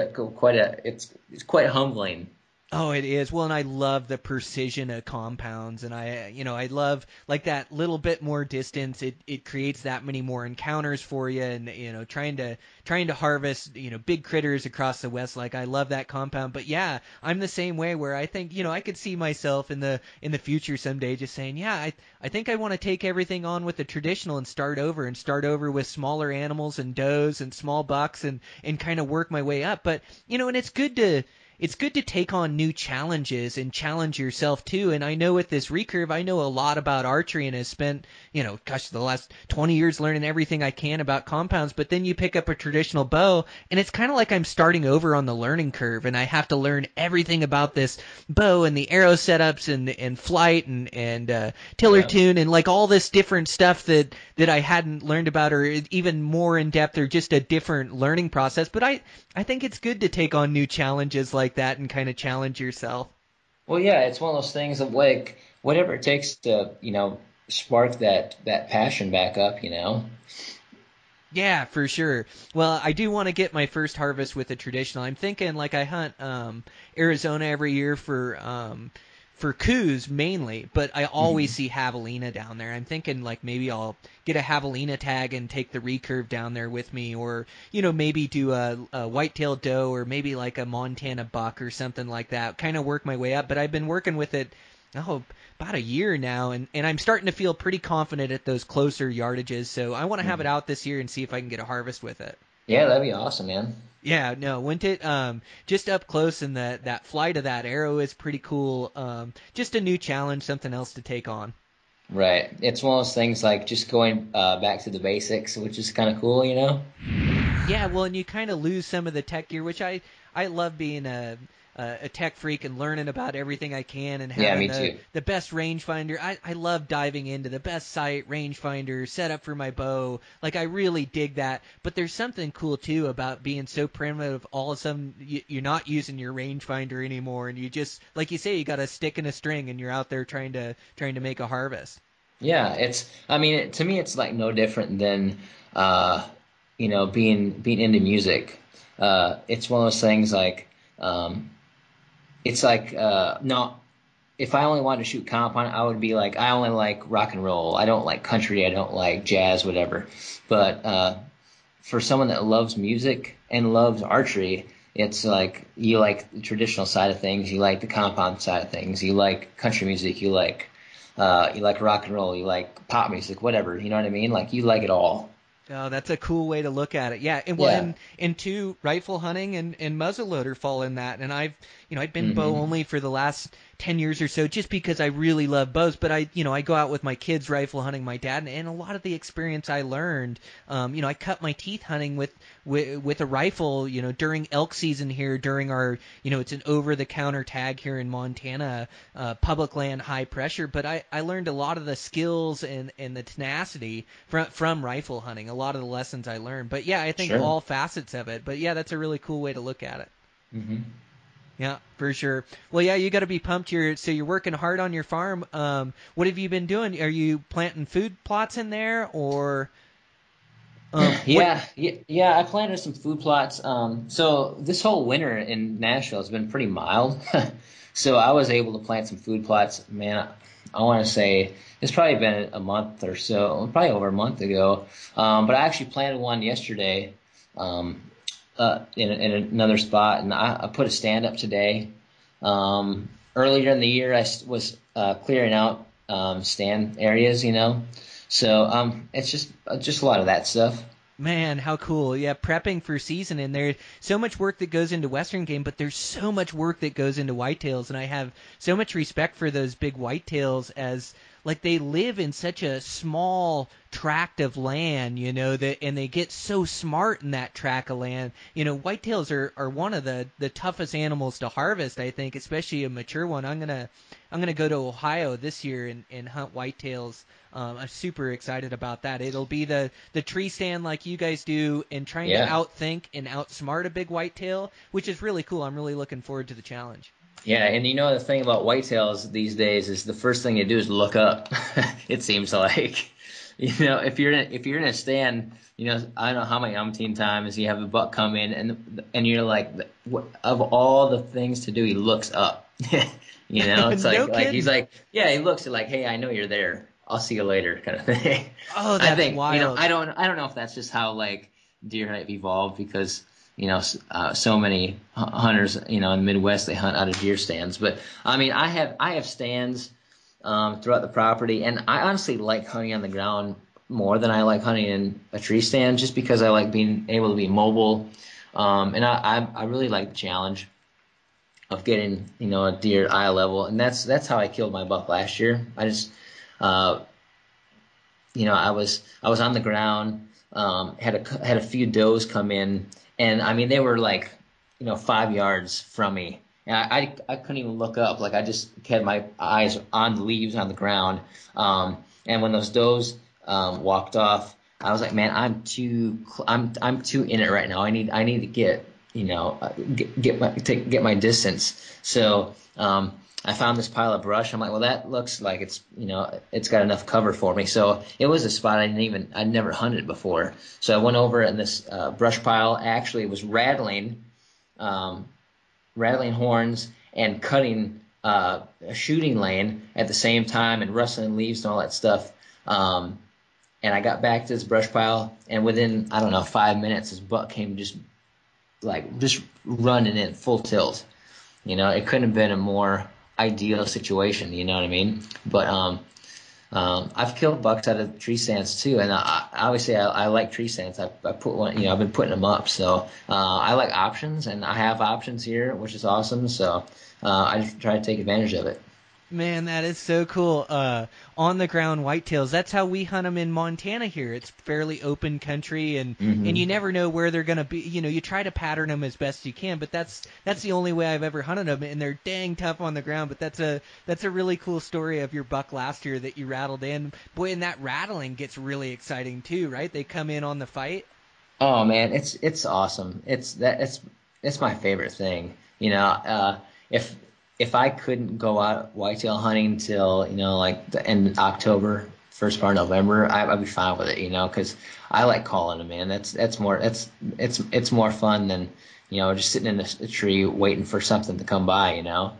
quite humbling. Oh, it is. Well, and I love the precision of compounds, and I love, like, that little bit more distance. It creates that many more encounters for you, and, you know, trying to harvest, you know, big critters across the West. Like, I love that compound. But yeah, I'm the same way, where I think, you know, I could see myself in the future someday just saying, yeah, I think I want to take everything on with the traditional and start over with smaller animals and does and small bucks and kind of work my way up. But, you know, and it's good to it's good to take on new challenges and challenge yourself too. And I know with this recurve, I know a lot about archery and has spent, you know, gosh, the last 20 years learning everything I can about compounds. But then you pick up a traditional bow and it's kind of like I'm starting over on the learning curve, and I have to learn everything about this bow and the arrow setups and flight and tiller tune and like all this different stuff that I hadn't learned about, or even more in depth, or just a different learning process. But I think it's good to take on new challenges like that and kind of challenge yourself. Well, yeah, it's one of those things of like whatever it takes to, you know, spark that passion back up, you know. Yeah, for sure. Well, I do want to get my first harvest with a traditional. I'm thinking like I hunt Arizona every year for coos mainly, but I always see javelina down there. I'm thinking like maybe I'll get a javelina tag and take the recurve down there with me, or, you know, maybe do a white-tailed doe, or maybe like a Montana buck or something like that. Kind of work my way up, but I've been working with it about a year now, and I'm starting to feel pretty confident at those closer yardages, so I want to have it out this year and see if I can get a harvest with it. Yeah, that'd be awesome, man. Yeah, no, went it just up close, and that flight of that arrow is pretty cool. Just a new challenge, something else to take on. Right. It's one of those things like just going back to the basics, which is kind of cool, you know? Yeah, well, and you kind of lose some of the tech gear, which I love being a tech freak and learning about everything I can and having the best rangefinder. I love diving into the best sight, rangefinder, setup for my bow. Like, I really dig that. But there's something cool, too, about being so primitive. All of a sudden, you're not using your rangefinder anymore, and you just, like you say, you got a stick and a string, and you're out there trying to make a harvest. Yeah, to me, it's like no different than, you know, being into music. It's one of those things like, it's like, no, if I only wanted to shoot compound, I would be like, I only like rock and roll. I don't like country. I don't like jazz, whatever. But for someone that loves music and loves archery, it's like you like the traditional side of things. You like the compound side of things. You like country music. You like rock and roll. You like pop music, whatever. You know what I mean? Like you like it all. Oh, that's a cool way to look at it. Yeah, and two, rifle hunting and muzzleloader fall in that. And I've been bow only for the last 10 years or so, just because I really love bows. But I go out with my kids rifle hunting, my dad, and a lot of the experience I learned. I cut my teeth hunting with a rifle. You know, during elk season here, during our, you know, it's an over the counter tag here in Montana, public land, high pressure. But I learned a lot of the skills and the tenacity from rifle hunting. A lot of the lessons I learned. But yeah, I think all facets of it. But yeah, that's a really cool way to look at it. Mm-hmm. Yeah, for sure. Well, yeah, you got to be pumped. You're working hard on your farm. What have you been doing? Are you planting food plots in there, or? I planted some food plots. So this whole winter in Nashville has been pretty mild, so I was able to plant some food plots. Man, I want to say it's probably been a month or so, probably over a month ago. But I actually planted one yesterday. In another spot, and I put a stand up today. Earlier in the year, I was clearing out stand areas, you know. So it's just a lot of that stuff. Man, how cool. Yeah, prepping for season, and there's so much work that goes into western game, but there's so much work that goes into whitetails, and I have so much respect for those big whitetails as – like they live in such a small tract of land, you know, and they get so smart in that tract of land. You know, whitetails are one of the toughest animals to harvest, I think, especially a mature one. I'm gonna go to Ohio this year and hunt whitetails. I'm super excited about that. It'll be the tree stand like you guys do, and trying to outthink and outsmart a big whitetail, which is really cool. I'm really looking forward to the challenge. Yeah, and you know the thing about whitetails these days is the first thing you do is look up. It seems like, you know, if you're in a stand, you know, I don't know how many umpteen times you have a buck come in and you're like, of all the things to do, he looks up. You know, it's like, no like he's like, yeah, he looks at like, hey, I know you're there. I'll see you later, kind of thing. Oh, that's wild. You know, I don't know if that's just how like deer have evolved, because, you know, so many hunters, you know, in the Midwest, they hunt out of deer stands. But I mean, I have stands throughout the property, and I honestly like hunting on the ground more than I like hunting in a tree stand, just because I like being able to be mobile, and I really like the challenge. of getting, you know, a deer at eye level. And that's how I killed my buck last year. I just, you know, I was on the ground, had a few does come in, and I mean, they were like, you know, 5 yards from me. And I couldn't even look up. Like, I just had my eyes on the leaves, on the ground. And when those does walked off, I was like, man, I'm too in it right now. I need to get, you know, get my distance. So I found this pile of brush. I'm like, well, that looks like it's, you know, it's got enough cover for me. So it was a spot I'd never hunted before. So I went over, and this brush pile actually was rattling horns and cutting a shooting lane at the same time, and rustling leaves and all that stuff. And I got back to this brush pile, and within, I don't know, 5 minutes, this buck came just running in full tilt. You know, it couldn't have been a more ideal situation, you know what I mean? But I've killed bucks out of tree stands too, and I like tree stands. I put one, you know, I've been putting them up, so I like options, and I have options here, which is awesome. So I just try to take advantage of it. Man, that is so cool. On the ground whitetails. That's how we hunt them in Montana here. It's fairly open country, and and you never know where they're going to be. You know, you try to pattern them as best you can, but that's the only way I've ever hunted them, and they're dang tough on the ground. But that's a really cool story of your buck last year that you rattled in. Boy, and that rattling gets really exciting too, right? They come in on the fight. Oh man, it's awesome. It's my favorite thing. You know, if I couldn't go out whitetail hunting till, you know, like the end of October, first part of November, I'd be fine with it, you know, because I like calling them, man. It's more fun than, you know, just sitting in a tree waiting for something to come by, you know.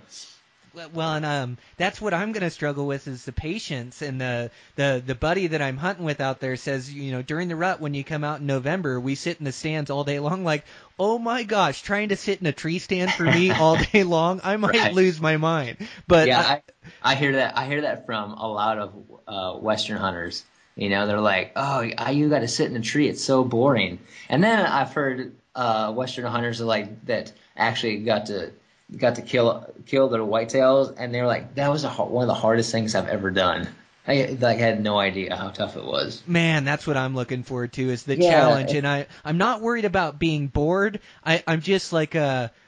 Well, and that's what I'm going to struggle with is the patience. And the buddy that I'm hunting with out there says, you know, during the rut when you come out in November, we sit in the stands all day long like, oh, my gosh, trying to sit in a tree stand for me all day long, I might lose my mind. But yeah, I hear that. I hear that from a lot of Western hunters. You know, they're like, oh, you got to sit in a tree. It's so boring. And then I've heard Western hunters are like that actually got to kill their whitetails, and they were like, that was one of the hardest things I've ever done. I had no idea how tough it was. Man, that's what I'm looking forward to is the challenge, and I'm not worried about being bored. I'm just like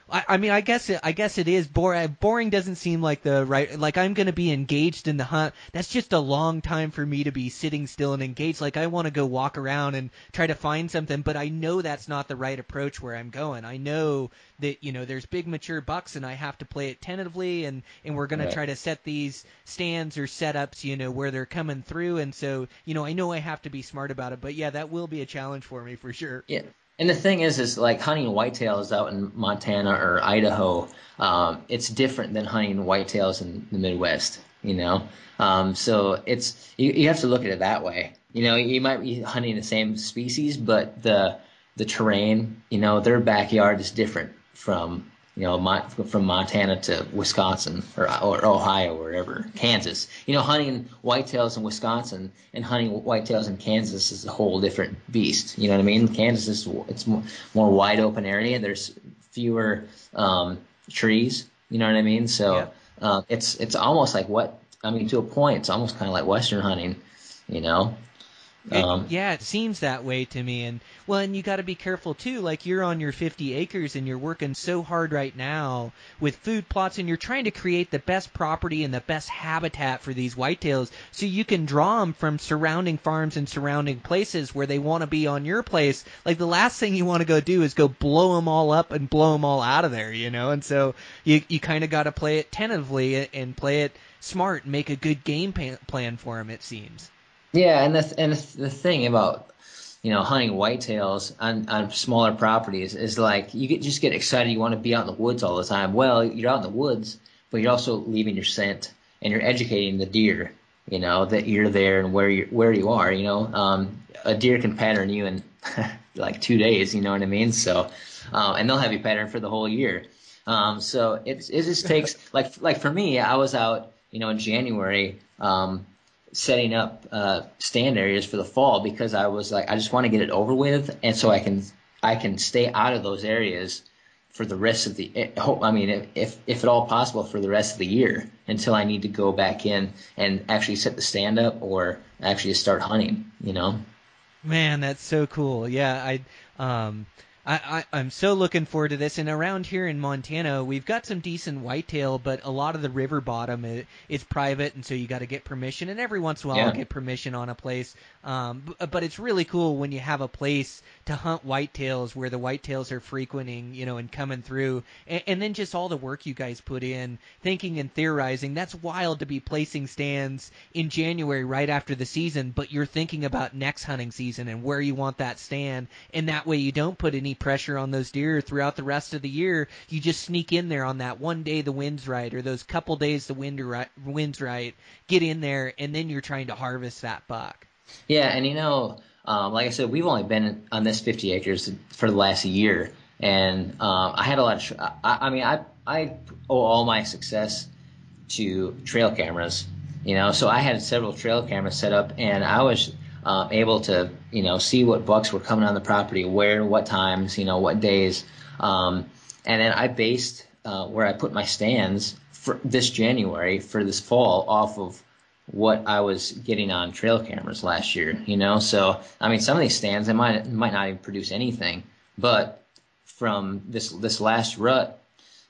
I guess it is boring. Boring doesn't seem like the right – like I'm going to be engaged in the hunt. That's just a long time for me to be sitting still and engaged. Like I want to go walk around and try to find something, but I know that's not the right approach where I'm going. I know that, you know, there's big mature bucks and I have to play it tentatively, and we're going to try to set these stands or setups, you know, where they're coming through. And so, you know I have to be smart about it. But, yeah, that will be a challenge for me for sure. Yeah. And the thing is like hunting whitetails out in Montana or Idaho, it's different than hunting whitetails in the Midwest, you know. So it's you have to look at it that way. You know, you might be hunting the same species, but the terrain, you know, their backyard is different from, you know, from Montana to Wisconsin or Ohio or wherever, Kansas. You know, hunting whitetails in Wisconsin and hunting whitetails in Kansas is a whole different beast. You know what I mean? Kansas is more wide open area. There's fewer trees. You know what I mean? So it's almost like to a point, it's almost kind of like Western hunting, you know. It seems that way to me. And well, and you got to be careful too. Like you're on your 50 acres and you're working so hard right now with food plots, and you're trying to create the best property and the best habitat for these whitetails, so you can draw them from surrounding farms and surrounding places where they want to be on your place. Like the last thing you want to go do is go blow them all up and blow them all out of there, you know. And so you kind of got to play it tentatively and play it smart and make a good game plan for them. It seems. Yeah, and the thing about, you know, hunting whitetails on smaller properties is like you just get excited. You want to be out in the woods all the time. Well, you're out in the woods, but you're also leaving your scent, and you're educating the deer, you know, that you're there and where you are. You know, a deer can pattern you in like 2 days. You know what I mean? So, and they'll have you patterned for the whole year. So it just takes like for me, I was out, you know, in January. Setting up stand areas for the fall because I was like, I just want to get it over with, and so I can stay out of those areas for the rest of the, I mean, if at all possible, for the rest of the year until I need to go back in and actually set the stand up or actually start hunting, you know? Man, that's so cool. Yeah, I'm so looking forward to this. And around here in Montana, we've got some decent whitetail, but a lot of the river bottom is private, and so you got to get permission. And every once in a while, I'll get permission on a place. But it's really cool when you have a place to hunt whitetails where the whitetails are frequenting, you know, and coming through. And then just all the work you guys put in, thinking and theorizing. That's wild to be placing stands in January right after the season, but you're thinking about next hunting season and where you want that stand. And that way you don't put any pressure on those deer throughout the rest of the year. You just sneak in there on that one day the wind's right, or those couple days the wind's right, get in there, and then you're trying to harvest that buck. Yeah, and you know, like I said, we've only been on this 50 acres for the last year, and I had a lot of I owe all my success to trail cameras, you know, so I had several trail cameras set up, and I was able to, you know, see what bucks were coming on the property, where, what times, you know, what days. And then I based where I put my stands for this January, for this fall, off of what I was getting on trail cameras last year, you know. So, I mean, some of these stands, they might not even produce anything. But from this last rut,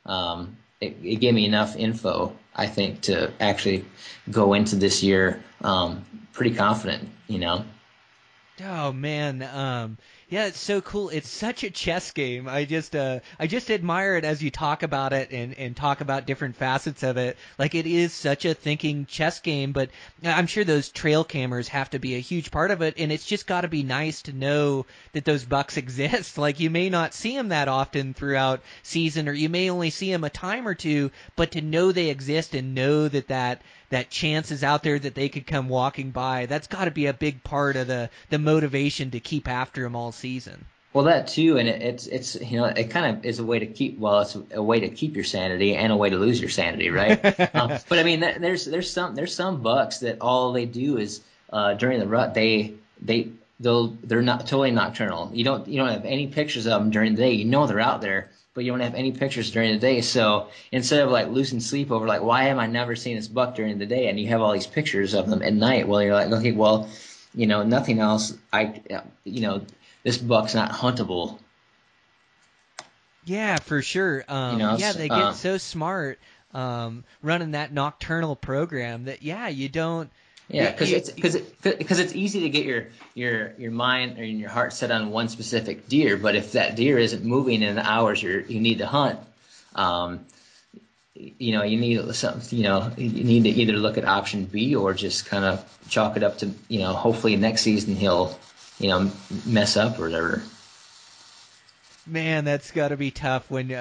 it gave me enough info, I think, to actually go into this year pretty confident, you know. Oh man, yeah, it's so cool. It's such a chess game. I just admire it as you talk about it and talk about different facets of it. Like, it is such a thinking chess game, but I'm sure those trail cameras have to be a huge part of it, and it's just got to be nice to know that those bucks exist. Like, you may not see them that often throughout season, or you may only see them a time or two, but to know they exist and know that chance is out there that they could come walking by, that's got to be a big part of the motivation to keep after them all season. Well, that too, and it's you know, it kind of is a way to keep, well, it's a way to keep your sanity and a way to lose your sanity, right? But I mean, there's some bucks that all they do is during the rut they're not totally nocturnal. You don't have any pictures of them during the day. You know they're out there, but you don't have any pictures during the day. So instead of like losing sleep over like, why am I never seeing this buck during the day, and you have all these pictures of them at night, well, you're like, okay, well, you know, nothing else, this buck's not huntable. Yeah, for sure. You know, yeah, they get so smart running that nocturnal program that, yeah, you don't. Yeah, because it's easy to get your mind or your heart set on one specific deer, but if that deer isn't moving in the hours you need to hunt, you know, you need something. You know, you need to either look at option B or just kind of chalk it up to, you know, hopefully next season he'll, you know, mess up or whatever. Man, that's got to be tough when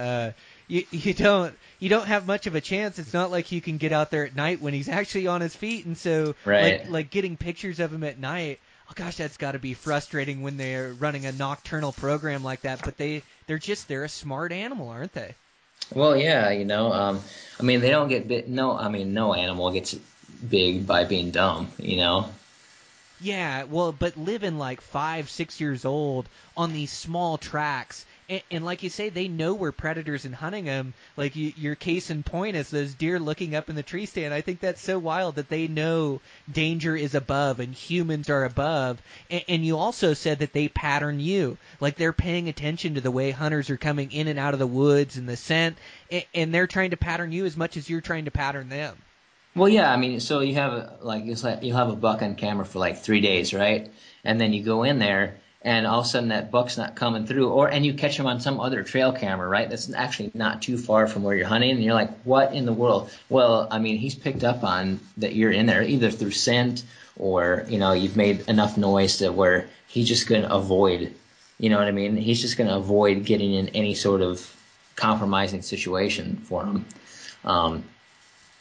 you don't have much of a chance. It's not like you can get out there at night when he's actually on his feet, and so right. like getting pictures of him at night, oh gosh, that's got to be frustrating when they're running a nocturnal program like that. But they're a smart animal, aren't they? Well, yeah, you know, I mean, they don't get bit. No, I mean, no animal gets big by being dumb, you know. Yeah, well, but living like 5-6 years old on these small tracks. And like you say, they know where predators and hunting them. Like your case in point is those deer looking up in the tree stand. I think that's so wild that they know danger is above and humans are above. And you also said that they pattern you. Like, they're paying attention to the way hunters are coming in and out of the woods and the scent. And they're trying to pattern you as much as you're trying to pattern them. Well, yeah, I mean, so you have you'll have a buck on camera for like 3 days, right? And then you go in there, and all of a sudden that buck's not coming through, and you catch him on some other trail camera, right? That's actually not too far from where you're hunting, and you're like, what in the world? Well, I mean, he's picked up on that you're in there, either through scent or, you know, you've made enough noise to where he's just going to avoid, you know what I mean? He's just going to avoid getting in any sort of compromising situation for him.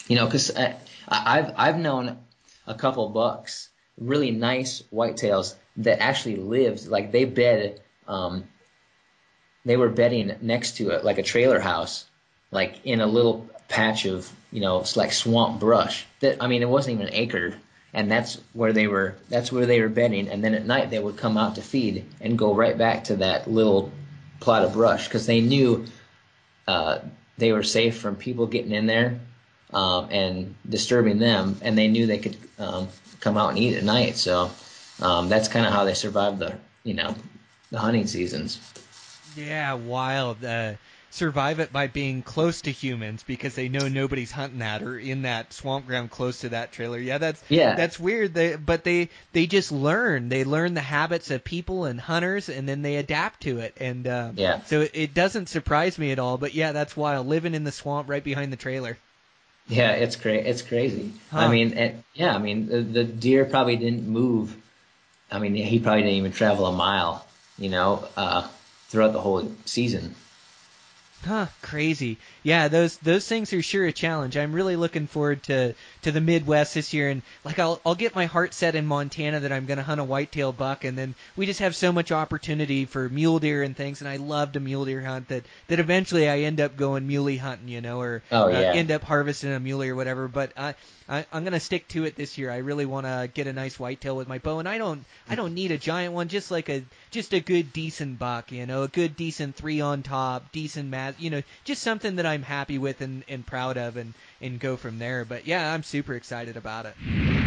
You know, because I've known a couple bucks, really nice whitetails, that actually lived, like they bed, they were bedding next to like a trailer house, like in a little patch of, you know, it's like swamp brush. That, I mean, it wasn't even an acre, and that's where they were bedding. And then at night they would come out to feed and go right back to that little plot of brush, because they knew they were safe from people getting in there and disturbing them, and they knew they could come out and eat at night. So that's kind of how they survived the, the hunting seasons. Yeah, wild. Survive it by being close to humans because they know nobody's hunting that or in that swamp ground close to that trailer. Yeah, that's weird. But they just learn. They learn the habits of people and hunters, and then they adapt to it. And so it doesn't surprise me at all. But yeah, that's wild. Living in the swamp right behind the trailer. Yeah, it's crazy. It's crazy. Huh. I mean, the deer probably didn't move. I mean, he probably didn't even travel a mile, throughout the whole season. Huh, crazy. Yeah, those things are sure a challenge. I'm really looking forward to the Midwest this year, and like I'll get my heart set in Montana that I'm going to hunt a whitetail buck, and then we just have so much opportunity for mule deer and things, and I love to mule deer hunt that eventually I end up going muley hunting, or end up harvesting a muley or whatever, but I'm going to stick to it this year. I really want to get a nice whitetail with my bow, and I don't need a giant one, just like a good decent buck, a good decent 3 on top, decent mass, just something that I'm happy with and proud of and go from there. But yeah, I'm super excited about it.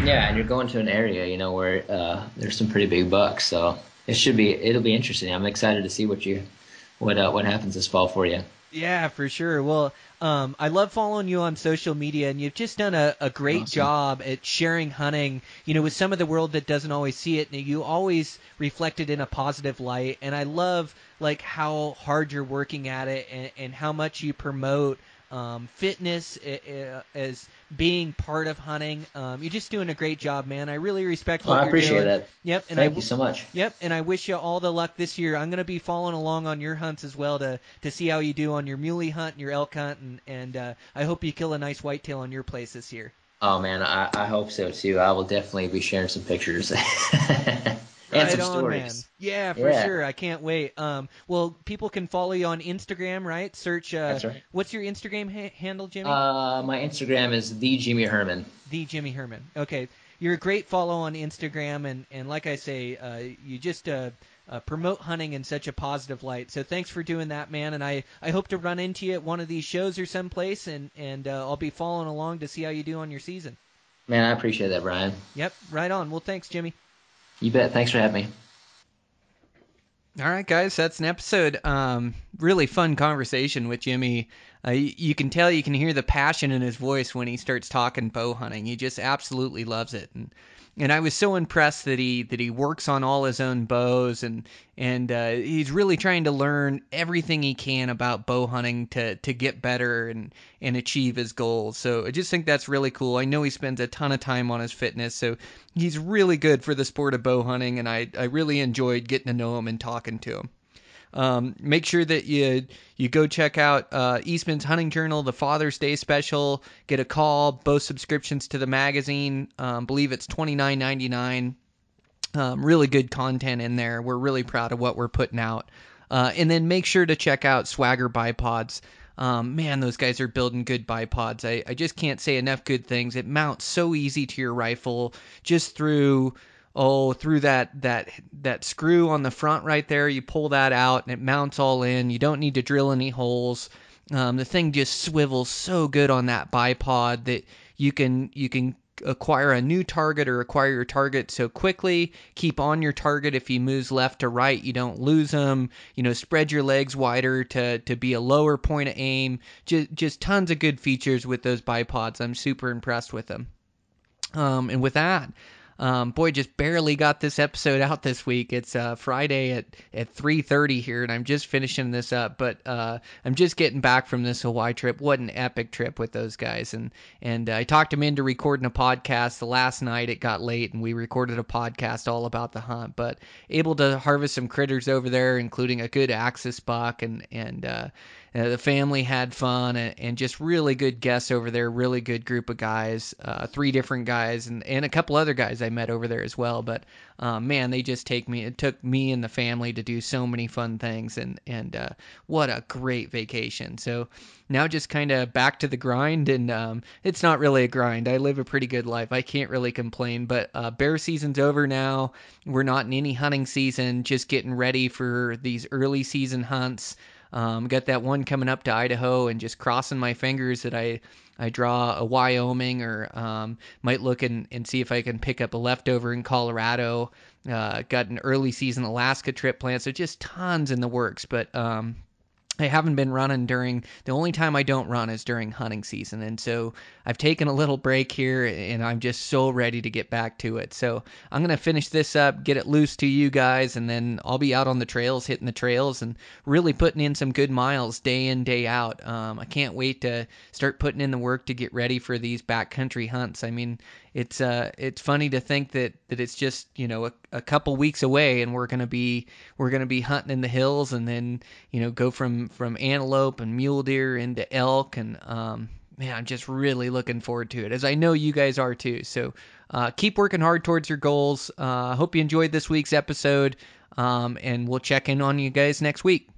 Yeah, and you're going to an area, where there's some pretty big bucks, so it'll be interesting. I'm excited to see what happens this fall for you. Yeah, for sure. Well, I love following you on social media, and you've just done a great job at sharing hunting, with some of the world that doesn't always see it, and you always reflect it in a positive light. And I love, like, how hard you're working at it and how much you promote fitness as being part of hunting. You're just doing a great job, man. I really respect what you're doing. I appreciate that. Yep. And thank you so much. Yep. And I wish you all the luck this year. I'm going to be following along on your hunts as well to see how you do on your muley hunt and your elk hunt. And I hope you kill a nice whitetail on your place this year. Oh, man. I hope so, too. I will definitely be sharing some pictures. Right and some on, stories. Man. Yeah, for sure. I can't wait. Well, people can follow you on Instagram, right? Search. That's right. What's your Instagram handle, Jimmy? My Instagram is the Jimmy Herman. The Jimmy Herman. Okay, you're a great follow on Instagram, and like I say, you just promote hunting in such a positive light. So thanks for doing that, man. And I hope to run into you at one of these shows or someplace, and I'll be following along to see how you do on your season. Man, I appreciate that, Brian. Yep, right on. Well, thanks, Jimmy. You bet. Thanks for having me. All right, guys, that's an episode. Really fun conversation with Jimmy. You can hear the passion in his voice when he starts talking bow hunting. He just absolutely loves it. And I was so impressed that he works on all his own bows, and he's really trying to learn everything he can about bow hunting to get better and achieve his goals. So I just think that's really cool. I know he spends a ton of time on his fitness, so he's really good for the sport of bow hunting, and I really enjoyed getting to know him and talking to him. Make sure that you go check out Eastman's Hunting Journal, the Father's Day special. Get a call, both subscriptions to the magazine. Believe it's $29.99. Really good content in there. We're really proud of what we're putting out. And then make sure to check out Swagger Bipods. Man, those guys are building good bipods. I just can't say enough good things. It mounts so easy to your rifle just through that screw on the front right there. You pull that out and it mounts all in. You don't need to drill any holes. The thing just swivels so good on that bipod that you can acquire a new target or acquire your target so quickly. Keep on your target. If he moves left to right, you don't lose him. Spread your legs wider to be a lower point of aim. Just tons of good features with those bipods. I'm super impressed with them. And with that, boy, just barely got this episode out this week. It's Friday at 3:30 here, and I'm just finishing this up. But I'm just getting back from this Hawaii trip. What an epic trip with those guys. And I talked him into recording a podcast. The last night it got late, and we recorded a podcast all about the hunt. But able to harvest some critters over there, including a good axis buck, and the family had fun, and just really good guests over there, really good group of guys, 3 different guys and a couple other guys I met over there as well. But man, it took me and the family to do so many fun things, and what a great vacation. So now just kind of back to the grind, and it's not really a grind. I live a pretty good life. I can't really complain, but bear season's over now. We're not in any hunting season, just getting ready for these early season hunts. Got that one coming up to Idaho, and just crossing my fingers that I draw a Wyoming, or might look and see if I can pick up a leftover in Colorado. Got an early season Alaska trip planned, so just tons in the works. But I haven't been running during, the only time I don't run is during hunting season. And so I've taken a little break here, and I'm just so ready to get back to it. So I'm going to finish this up, get it loose to you guys, and then I'll be out on the trails, hitting the trails and really putting in some good miles day in, day out. I can't wait to start putting in the work to get ready for these backcountry hunts. I mean, it's funny to think that it's just, a couple weeks away, and we're going to be hunting in the hills, and then, go from antelope and mule deer into elk. And, man, I'm just really looking forward to it, as I know you guys are too. So, keep working hard towards your goals. Hope you enjoyed this week's episode. And we'll check in on you guys next week.